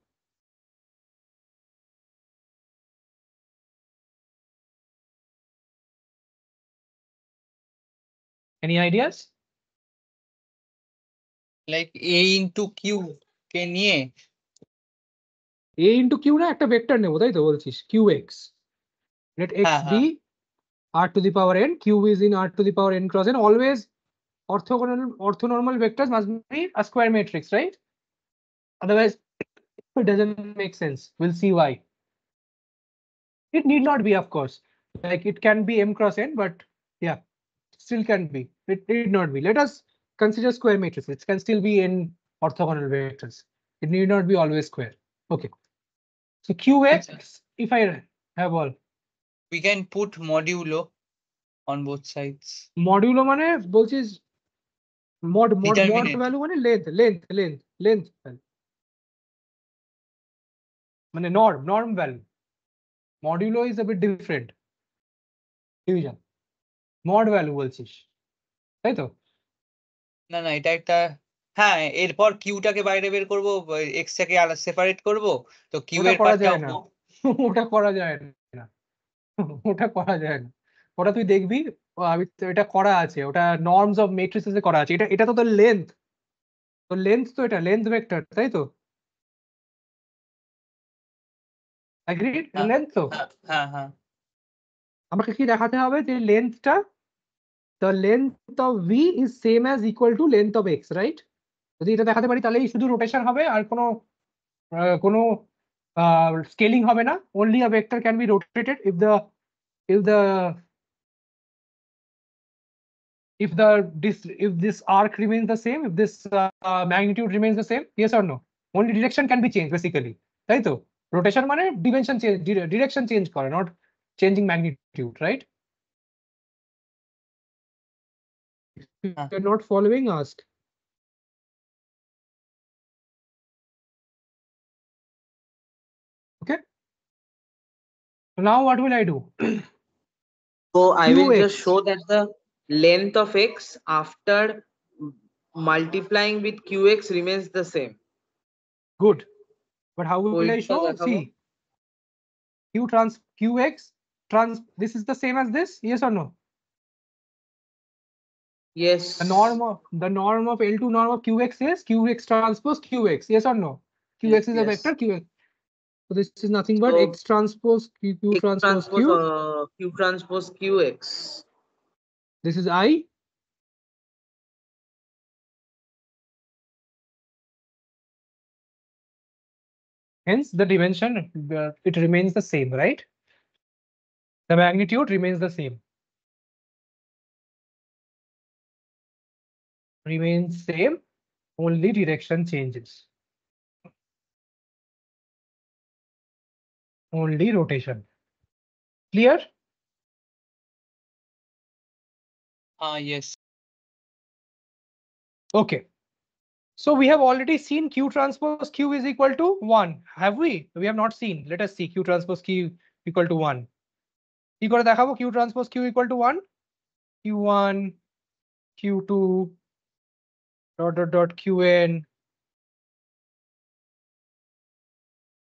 Any ideas? Like A into Q. Can A? A into Q na ekta vector nebo tai to bolchis Qx. Let X uh -huh. be R to the power N. Q is in R to the power N cross N. Always orthogonal orthonormal vectors must be a square matrix, right? Otherwise, it doesn't make sense. We'll see why. It need not be, of course. Like it can be M cross N, but yeah, still can be. It need not be. Let us consider square matrices. It can still be in orthogonal vectors. It need not be always square. Okay. So Qx, if I have all. We can put modulo on both sides. Modulo means both is mod mod mod value means length length length length value. Means norm norm value. Modulo is a bit different. Division. Mod value both is. Right? So. No, no. It acta. হ্যাঁ এরপর কিউটাকে বাইরে বের করব এক্সটাকে আলাদা separate করব তো Q এর পার্টটা ওটা করা যায় না ওটা করা যায় না ওটা তুই দেখবি আমি তো এটা করা আছে ওটা নর্মস অফ ম্যাট্রিসেসে করা আছে এটা এটা তো তোর লেন্থ তো লেন্থ তো এটা লেন্থ ভেক্টর তাই তো এগ্রিড লেন্থ তো হ্যাঁ হ্যাঁ আমাকে কি দেখাতে হবে যে লেন্থটা the length of v is same as equal to length of x, right? যদি এটা দেখাতে পারি তাহলেই শুধু রোটেশন হবে আর কোনো কোনো স্কেলিং হবে না only a vector can be rotated if the if the if the this if this arc remains the same if this uh, magnitude remains the same yes or no only direction can be changed basically right so rotation মানে dimension change direction change করে not changing magnitude right if you're not following ask okay now what will I do so I will Q just X. show that the length of x after multiplying with qx remains the same good but how will so I show see q trans qx trans this is the same as this yes or no yes the norm of the norm of L two norm of Qx is Qx transpose Qx yes or no Qx yes, is a yes. vector Qx so this is nothing but so, X transpose Q, Q X transpose, transpose Q. Uh, Q transpose Qx this is I hence the dimension it remains the same right the magnitude remains the same remains same only direction changes only rotation clear ah uh, yes okay so we have already seen q transpose q is equal to one have we we have not seen let us see q transpose q equal to one ki kore dekhabo q transpose q equal to one q one q two dot dot dot qn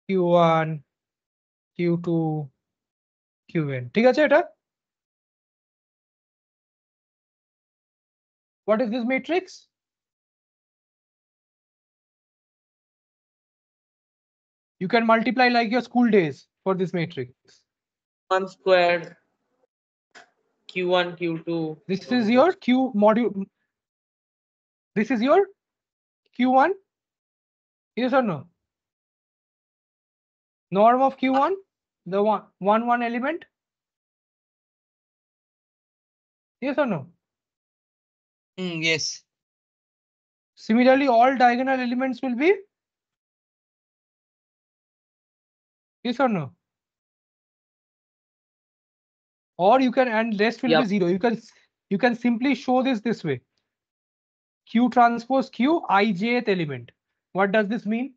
q one q two qn ঠিক আছে এটা what is this matrix you can multiply like your school days for this matrix one squared q one q two this is your q module This is your Q one, yes or no? Norm of Q one, the one, one, one element, yes or no? Mm, yes. Similarly, all diagonal elements will be, yes or no? Or you can, and rest will yep. be zero. You can, you can simply show this this way. Q transpose Q ijth element. What does this mean?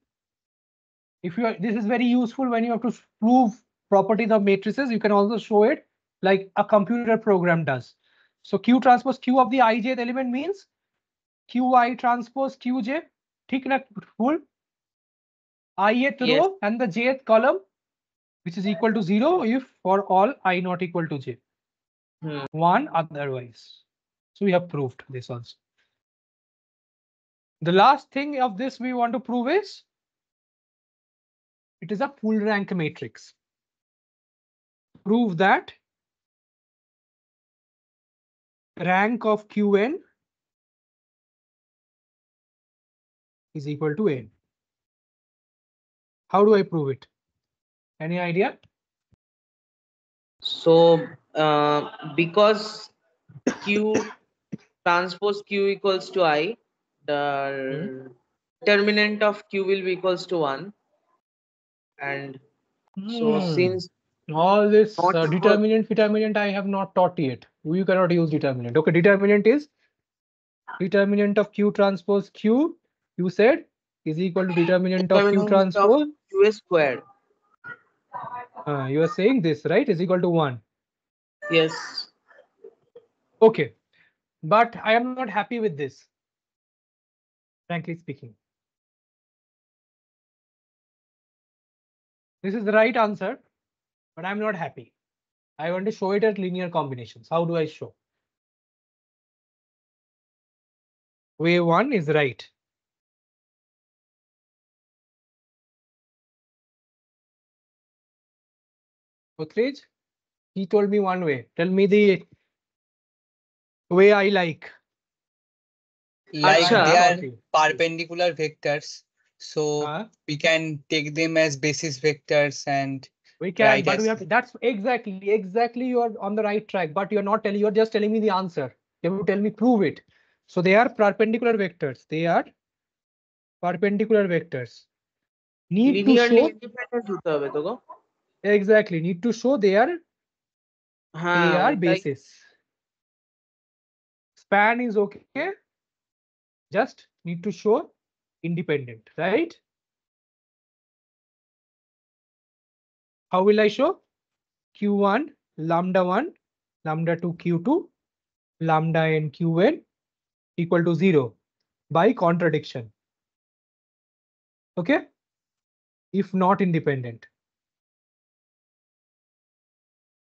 If you are, this is very useful when you have to prove properties of matrices, you can also show it like a computer program does. So Q transpose Q of the ijth element means Qi transpose Qj, ठीक ना full ijth yes. row and the jth column, which is equal to zero if for all I not equal to j. Hmm. One otherwise. So we have proved this also. The last thing of this we want to prove is it is a full rank matrix. Prove that rank of Qn is equal to n. How do I prove it? Any idea? So uh, because Q transpose Q equals to I, the hmm. determinant of Q will be equals to one, and so hmm. since all this uh, determinant determinant I have not taught yet. You cannot use determinant. Okay, determinant is determinant of Q transpose Q. You said is equal to determinant, determinant of Q transpose of Q squared. Uh, you are saying this, right? Is equal to one. Yes. Okay, but I am not happy with this, frankly speaking. This is the right answer, but I'm not happy. I want to show it as linear combinations. How do I show? Way one is right. Utrecht, he told me one way. Tell me the way I like. Like Achha. They are perpendicular vectors, so huh? we can take them as basis vectors and we can. But we have to, that's exactly exactly you are on the right track. But you're not telling. You're just telling me the answer. You have to tell me prove it. So they are perpendicular vectors. They are perpendicular vectors. Need Linearly to show. Exactly, need to show they are huh, they are basis. Like, span is okay. Just need to show independent, right? How will I show? Q one, lambda one, lambda two, Q two, lambda n, Qn equal to zero by contradiction. Okay, if not independent.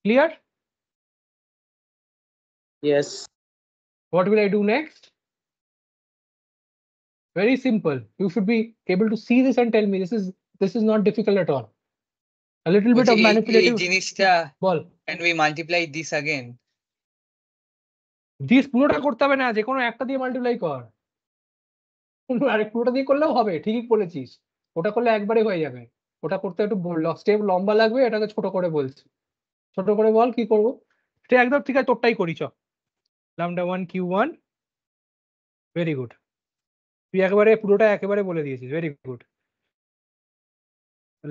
Clear? Yes. What will I do next? Very simple. You should be able to see this and tell me this is this is not difficult at all. A little bit of manipulative. Ball. And we multiply this again. This পুরোটা করতে হবে না, যে কোনো একটা দিয়ে multiply কর। আরেক পুরোটা দিয়ে করলেও হবে, ঠিকই বলেছিস। ওটা করলে একবারে হয়ে যাবে। ওটা করতে একটু স্টেপ লম্বা লাগবে, এটাকে ছোট করে বলছি। ছোট করে বল কি করব? এটা একদম ঠিক আছে, তোরটাই করি চল। lambda one Q one, very good. তুই একবারে পুরোটা একেবারে বলে দিয়েছিস, very good.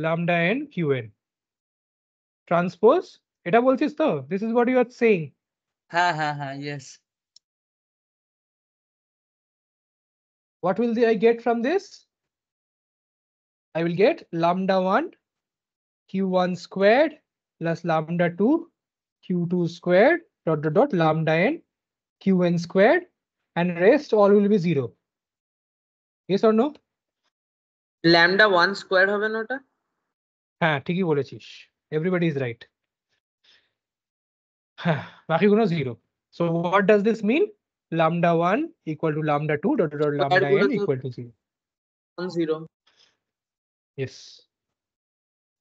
lambda n Qn transpose, এটা বলছিস তো? This is what you are saying. হ্যাঁ হ্যাঁ হ্যাঁ, yes. What will I get from this? I will get lambda one Q one squared plus lambda two Q two squared dot dot dot lambda n Qn squared, and rest all will be zero. Yes or no? Lambda one squared hobe na ota? Ha, thiki bolechish. Everybody is right. Baki guno zero. So what does this mean? Lambda one equal to lambda two dot dot dot lambda n equal to zero. On zero. Yes.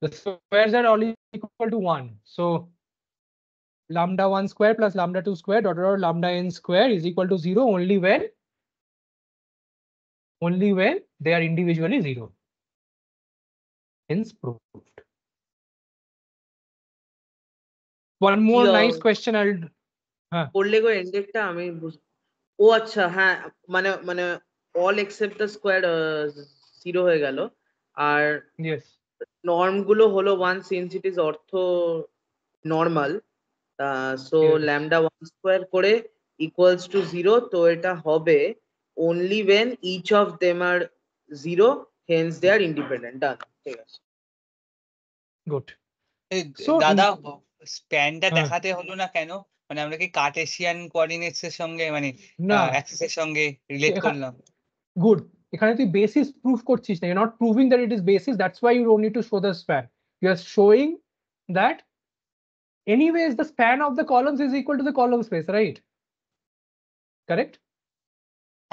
The squares are all equal to one. So lambda one square plus lambda two square dot dot lambda n square is equal to zero only when only when they are individually zero. Hence proved. One more Yo, nice question I'll huh. Oh, acha, ha, mane, mane, all except the square uh, zero hoye gelo are yes. Norm gulo holo one since it is ortho normal. Uh, so yes. Lambda one square kore equals to zero. To eta hobe only when each of them are zero. Hence they are independent. Done. Good. দাদা স্প্যানটা দেখাতে হলো না কেন? মানে আমরা কি Cartesian coordinates এর সঙ্গে মানে অ্যাক্সিস এর সঙ্গে রিলেট করলাম। গুড, এখানে তুই বেসিস প্রুফ করছিস না, you are not proving that it is basis, that's why you don't need to show the span, you are showing that anyways the span of the columns is equal to the column space, right? Correct?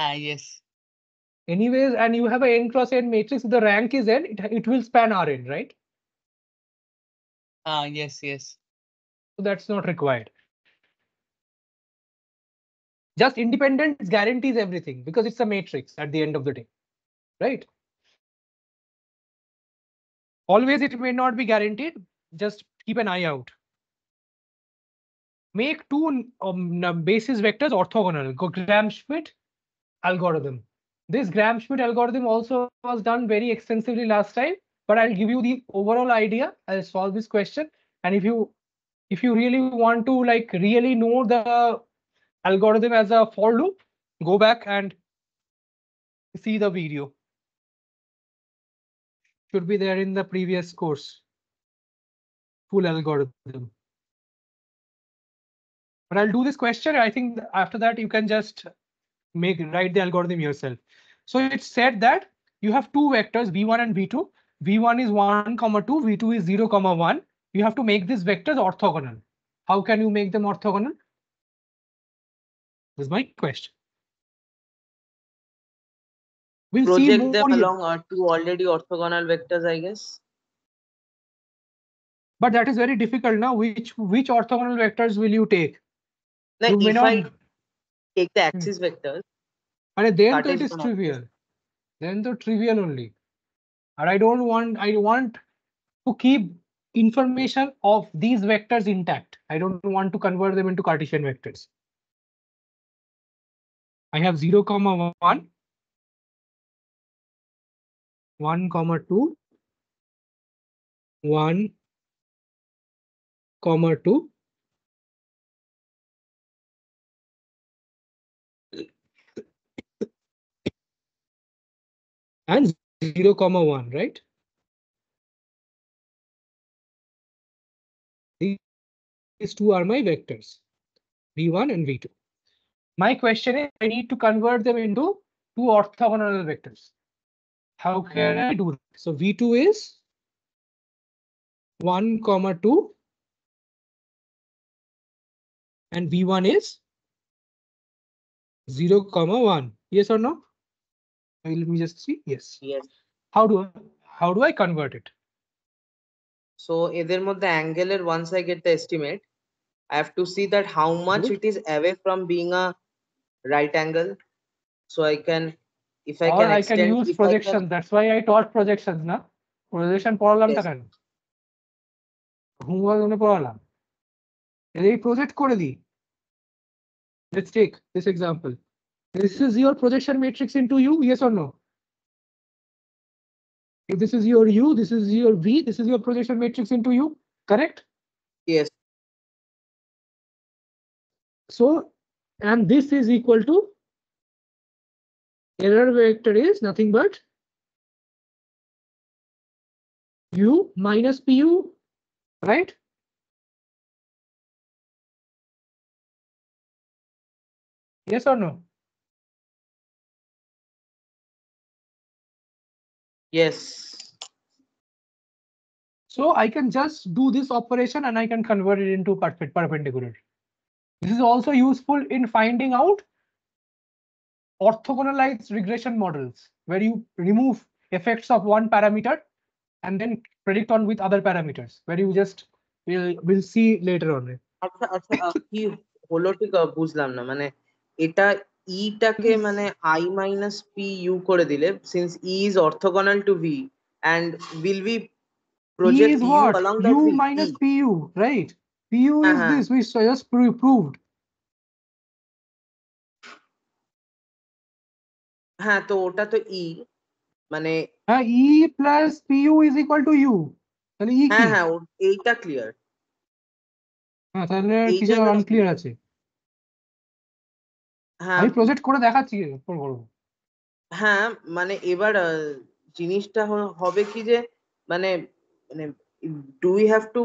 Ah, yes. Anyways, and you have a n cross n matrix, the rank is n, it, it will span Rn, right? Ah, yes, yes. So that's not required. Just independence guarantees everything because it's a matrix at the end of the day, right? Always it may not be guaranteed, just keep an eye out. Make two um, basis vectors orthogonal. Go Gram-Schmidt algorithm. This Gram-Schmidt algorithm also was done very extensively last time, but I'll give you the overall idea. I'll solve this question, and if you if you really want to like really know the algorithm as a for loop, go back and see the video. Should be there in the previous course. Full algorithm. But I'll do this question. I think after that you can just make write the algorithm yourself. So it's said that you have two vectors v one and v two. v one is one comma two, v two is zero comma one. You have to make these vectors orthogonal. How can you make them orthogonal? This is my question. We'll project see them along are two already orthogonal vectors, I guess. But that is very difficult now. Which which orthogonal vectors will you take? Like you if not... I take the axis vectors. And then it is trivial. Then the trivial only. And I don't want, I want to keep information of these vectors intact. I don't want to convert them into Cartesian vectors. I have zero comma one, one comma two, one comma two. And zero comma one, right? These two are my vectors, v one and v two. My question is, I need to convert them into two orthogonal vectors. How can I do that? So v two is one comma two and v one is zero comma one. Yes or no? Let me just see. Yes. Yes. How do how do I convert it? So either mode the angular, once I get the estimate, I have to see that how much good. It is away from being a right angle. So I can, if I or can, I extend, can use projection. Can... That's why I taught projections, na? Projection problem yes. Takan. Homework unhe problem. They project kore di. Let's take this example. This is your projection matrix into U, yes or no? If this is your U, this is your V, this is your projection matrix into U, correct? Yes. So, and this is equal to error vector is nothing but U minus P U, right? Yes or no? Yes. So I can just do this operation and I can convert it into perpendicular. This is also useful in finding out orthogonalized regression models where you remove effects of one parameter and then predict on with other parameters where you just will will see later on. E take mane I minus p u kore dile since e is orthogonal to v and will we project e is u what? Along that u minus e. p u, right? P u uh -huh. is this we just proved. Ha, to ota to e mane ha, e plus p u is equal to u. Tale e ki? Ha ha, eta clear. Ha, tale kichu unclear ache. হ্যাঁ আমি project করে দেখাচ্ছি এরপর বলবো। হ্যাঁ মানে এবার জিনিসটা হবে কি যে মানে মানে do we have to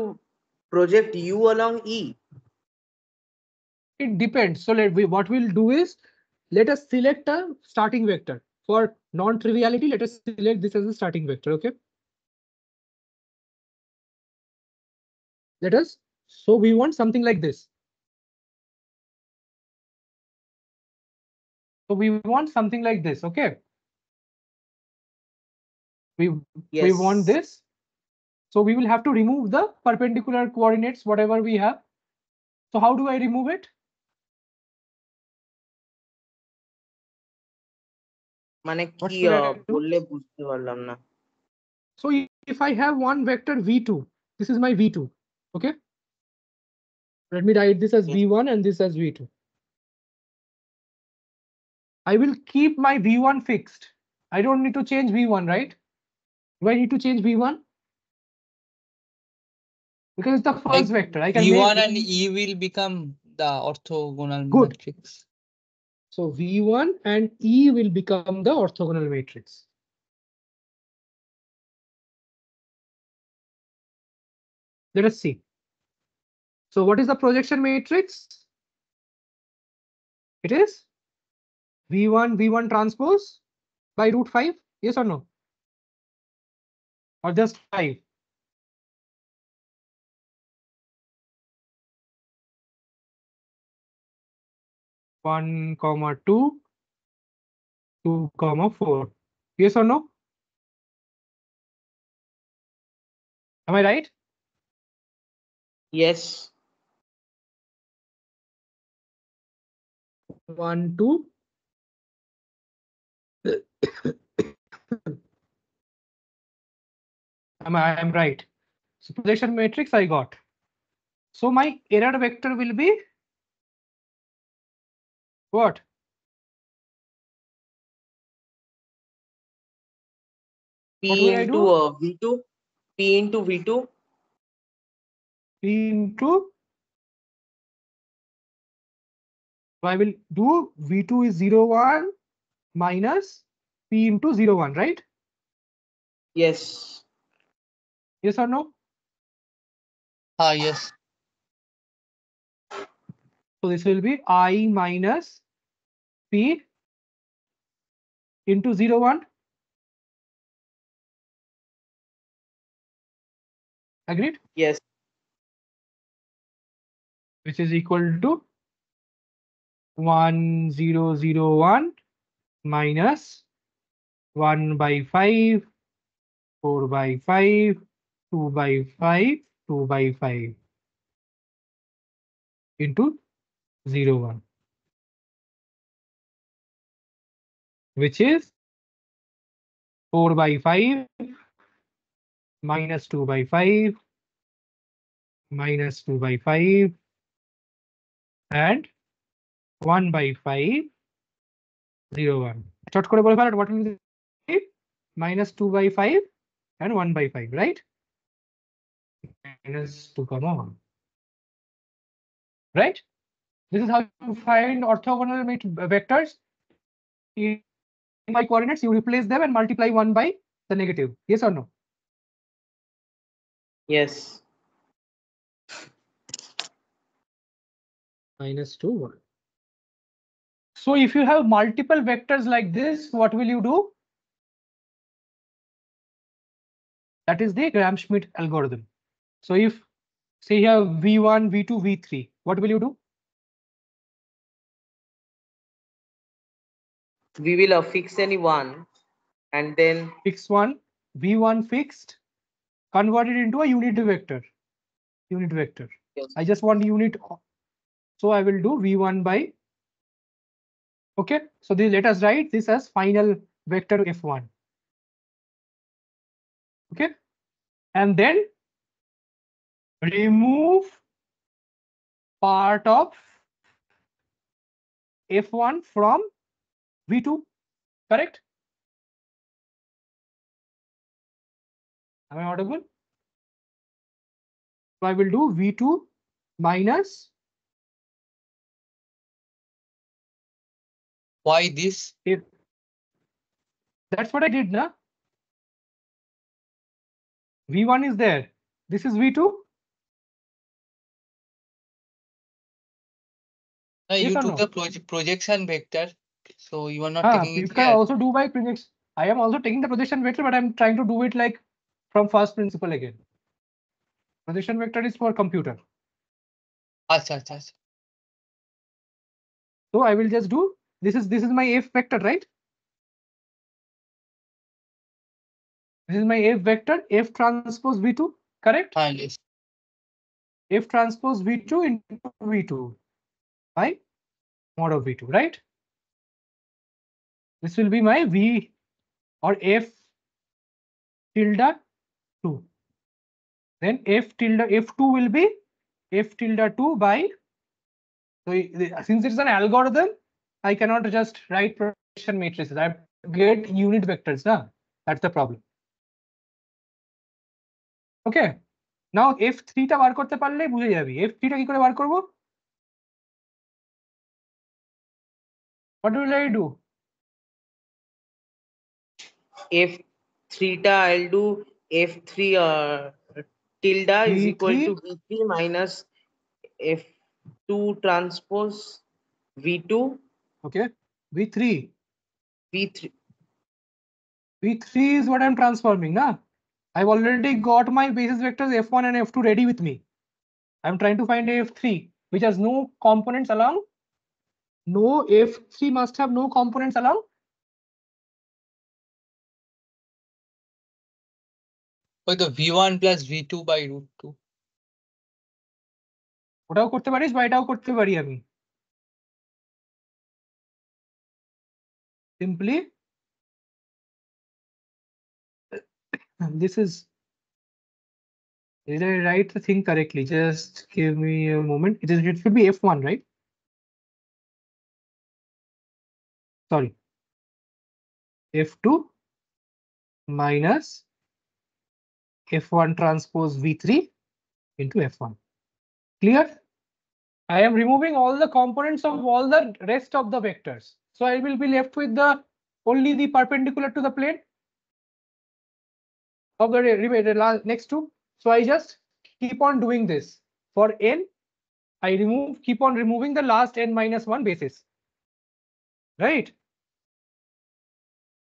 project U along E? It depends. So let we, what we'll do is, let us select a starting vector. For non-triviality, let us select this as a starting vector, okay? Let us, so we want something like this. So we want something like this, okay? We, yes. we want this. So we will have to remove the perpendicular coordinates, whatever we have. So how do I remove it? So if I have one vector v two, this is my v two, okay? Let me write this as v one and this as v two. I will keep my v one fixed. I don't need to change v one, right? Do I need to change v one? Because it's the first like vector. I can v one and E will become the orthogonal Good. matrix. So v one and E will become the orthogonal matrix. Let us see. So what is the projection matrix? It is v one, v one transpose by root five. Yes or no? Or just five? One comma two, two comma four. Yes or no? Am I right? Yes. One, two. Am I? I'm right. So projection matrix I got. So my error vector will be what? P what into I do? Uh, V two. P into V two. P into. So I will do V two is zero one minus P into zero one, right? Yes. Yes or no? Ah, uh, yes. So this will be I minus P into zero one. Agreed? Yes. Which is equal to one zero zero one minus one by five, four by five, two by five, two by five into zero one, which is four by five minus two by five minus two by five and one by five zero one. Short code for what will be minus two by five and one by five, right? Minus two comma one, right? This is how you find orthogonal vectors. In my coordinates, you replace them and multiply one by the negative. Yes or no? Yes. Minus two, one. So if you have multiple vectors like this, what will you do? That is the Gram-Schmidt algorithm. So if, say, you have v one, v two, v three, what will you do? We will affix any one and then fix one, v one fixed, convert it into a unit vector. Unit vector. Yes. I just want unit. So I will do v one by. OK, so this, let us write this as final vector f one. OK, and then remove part of f one from v two, correct? Am I audible? So I will do v two minus. Why this? If that's what I did, na? v one is there. This is v two. No, yes you took no? the proje projection vector, so you are not ah, taking you it. You can here. also do by projection. I am also taking the projection vector, but I'm trying to do it like from first principle again. Projection vector is for computer. Achha, achha, achha. So I will just do this is this is my F vector, right? This is my F vector, F transpose V two, correct? Ah, yes. F transpose V two into V two by mod of V two, right? This will be my V or F tilde two. Then F tilde F two will be F tilde two by. So since it's an algorithm, I cannot just write projection matrices. I get unit vectors now. That's the problem. Okay. Now F three ta bar korte parle bujhe jabi. F three ta ki kore bar korbo? What will I do? F three ta I'll do F three uh, tilde V three is equal to V three minus F two transpose V two. Okay. V three. V three. V three is what I'm transforming, na? I've already got my basis vectors F one and F two ready with me. I'm trying to find F three, which has no components along. No, F three must have no components along. But the V one plus V two by root two. What do you do? Why Simply. And this is, did I write the thing correctly? Just give me a moment. It, is, it should be F one, right? Sorry. F two minus F one transpose V three into F one. Clear? I am removing all the components of all the rest of the vectors. So I will be left with the only the perpendicular to the plane. Of the next two, so I just keep on doing this for n. I remove, keep on removing the last n minus one basis, right?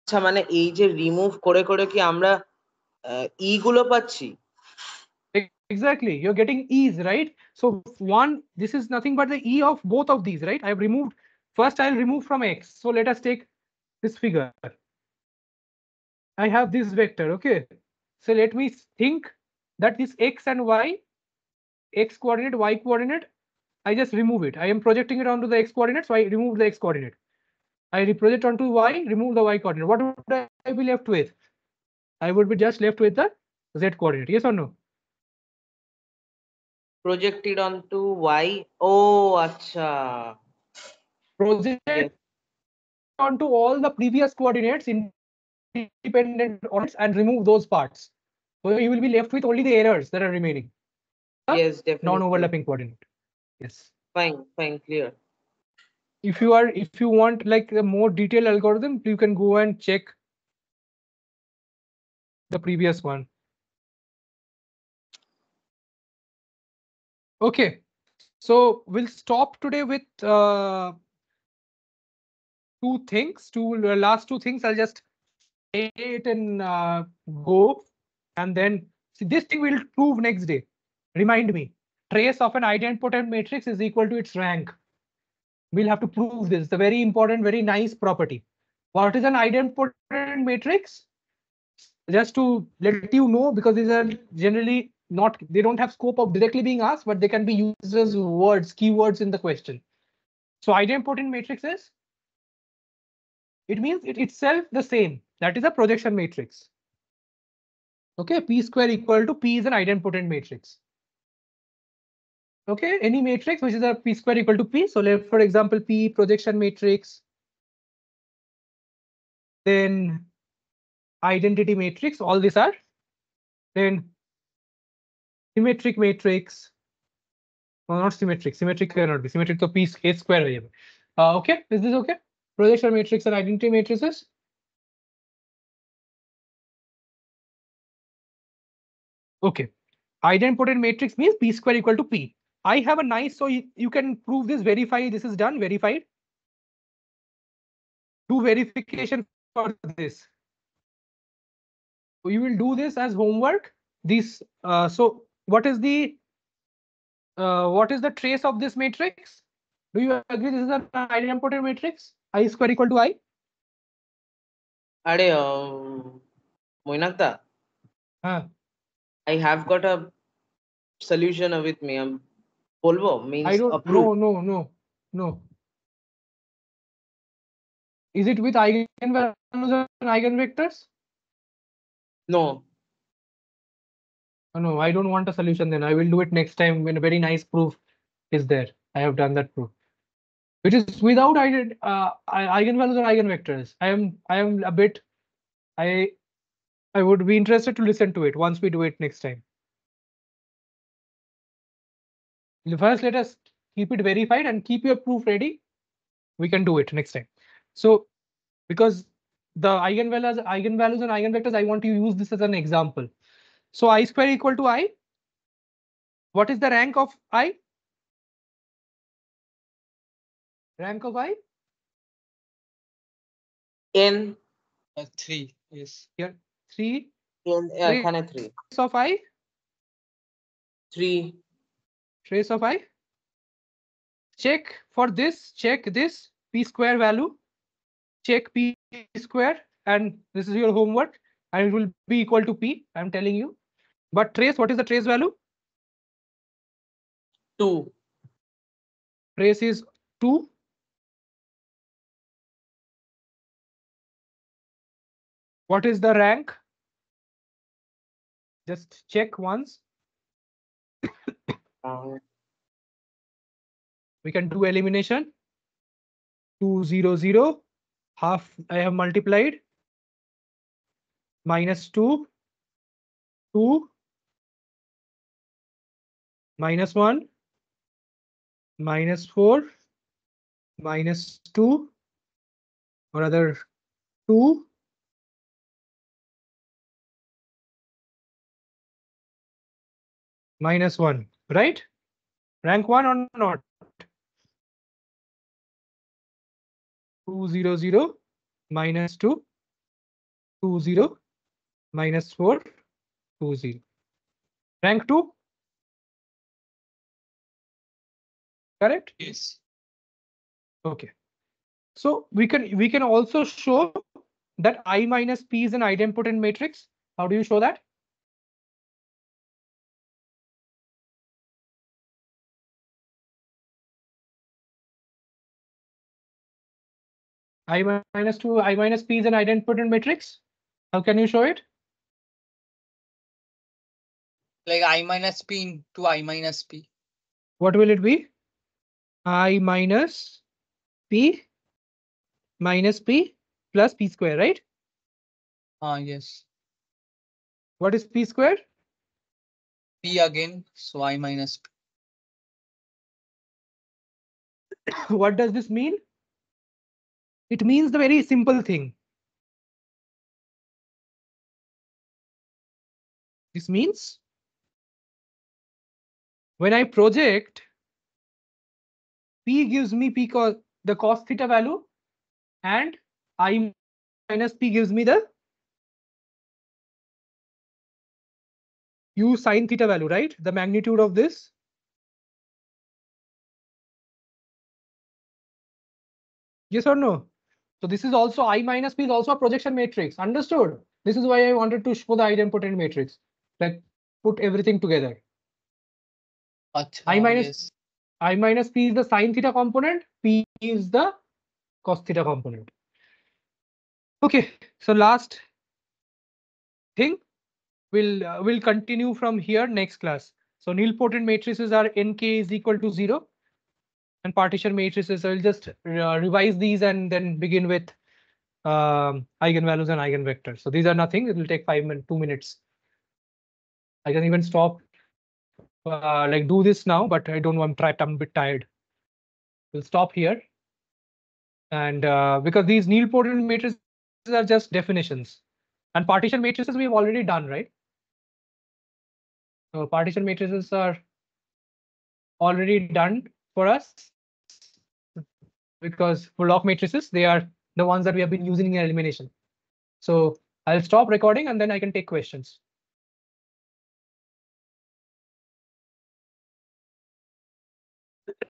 So, I remove kore kore ki amra e gulo pacchi. Exactly, you're getting e's, right? So one, this is nothing but the e of both of these, right? I've removed first. I'll remove from x. So let us take this figure. I have this vector, okay. So let me think that this x and y, x coordinate, y coordinate, I just remove it. I am projecting it onto the x coordinate, so I remove the x coordinate. I reproject onto y, remove the y coordinate. What would I be left with? I would be just left with the z coordinate. Yes or no? Project it onto y. Oh, acha. Project yes. onto all the previous coordinates in independent orders and remove those parts. So you will be left with only the errors that are remaining. Yes, definitely. Non-overlapping coordinate. Yes. Fine, fine, clear. If you are, if you want like a more detailed algorithm, you can go and check the previous one. Okay, so we'll stop today with uh, two things. Two uh, last two things. I'll just. It and uh, go and then see this thing will prove next day. Remind me, trace of an idempotent matrix is equal to its rank. We'll have to prove this. It's a very important, very nice property. What is an idempotent matrix? Just to let you know, because these are generally not, they don't have scope of directly being asked, but they can be used as words, keywords in the question. So idempotent matrix is, it means it itself the same. That is a projection matrix. Okay, P square equal to P is an idempotent matrix. Okay, any matrix which is a P square equal to P. So let, for example, P projection matrix. Then identity matrix, all these are. Then symmetric matrix. No, not symmetric, symmetric cannot be symmetric to P K square. Uh, okay, is this okay? Projection matrix and identity matrices. Okay, idempotent matrix means P square equal to P. I have a nice, so you, you can prove this, verify this is done, verified. Do verification for this. You will do this as homework. This uh, so what is the uh, what is the trace of this matrix? Do you agree this is an idempotent matrix? I square equal to I. Are um, Moinakta. Huh. I have got a solution with me. Um, Polvo means I don't. Approved. No, no, no, no. Is it with eigenvalues and eigenvectors? No. Oh, no, I don't want a solution then. I will do it next time when a very nice proof is there. I have done that proof, which is without eigen, uh, eigenvalues or eigenvectors. I am I am a bit. I I would be interested to listen to it once we do it next time. First, let us keep it verified and keep your proof ready. We can do it next time. So because the eigenvalues, eigenvalues and eigenvectors, I want to use this as an example. So I square equal to I. What is the rank of I? Rank of I? N. Uh, three. Yes. Here. Three. N. Uh, kind of three. Trace of I. Three. Trace of I. Check for this. Check this p square value. Check p square, and this is your homework, and it will be equal to p. I'm telling you. But trace, what is the trace value? Two. Trace is two. What is the rank? Just check once. We can do elimination. Two zero zero. Half I have multiplied minus two, two, minus one, minus four, minus two, or rather two, minus one, right? Rank one or not? Two zero zero minus two, two zero minus four, two zero. Rank two. Correct? Yes. Okay. So we can we can also show that I minus p is an idempotent matrix. How do you show that? I minus two, I minus p is an idempotent matrix. How can you show it? Like I minus p into I minus p. What will it be? I minus p minus p plus p square, right? Ah, uh, yes. What is p square? P again, so I minus p. What does this mean? It means the very simple thing. This means when I project, p gives me p cos the cos theta value, and I minus p gives me the u sine theta value, right? The magnitude of this. Yes or no? So this is also I minus p is also a projection matrix. Understood? This is why I wanted to show the idempotent matrix. Like put everything together. Achha, I minus yes. I minus p is the sine theta component. P is the cos theta component. Okay. So last thing we'll uh, we'll continue from here next class. So nilpotent matrices are nk is equal to zero. And partition matrices, I'll just uh, revise these and then begin with um, eigenvalues and eigenvectors. So these are nothing. It will take five minutes, two minutes. I can even stop, uh, like do this now, but I don't want to try. I'm a bit tired. We'll stop here. And uh, because these nilpotent matrices are just definitions, and partition matrices we've already done, right? So partition matrices are already done for us, because for log matrices, they are the ones that we have been using in elimination. So I'll stop recording and then I can take questions.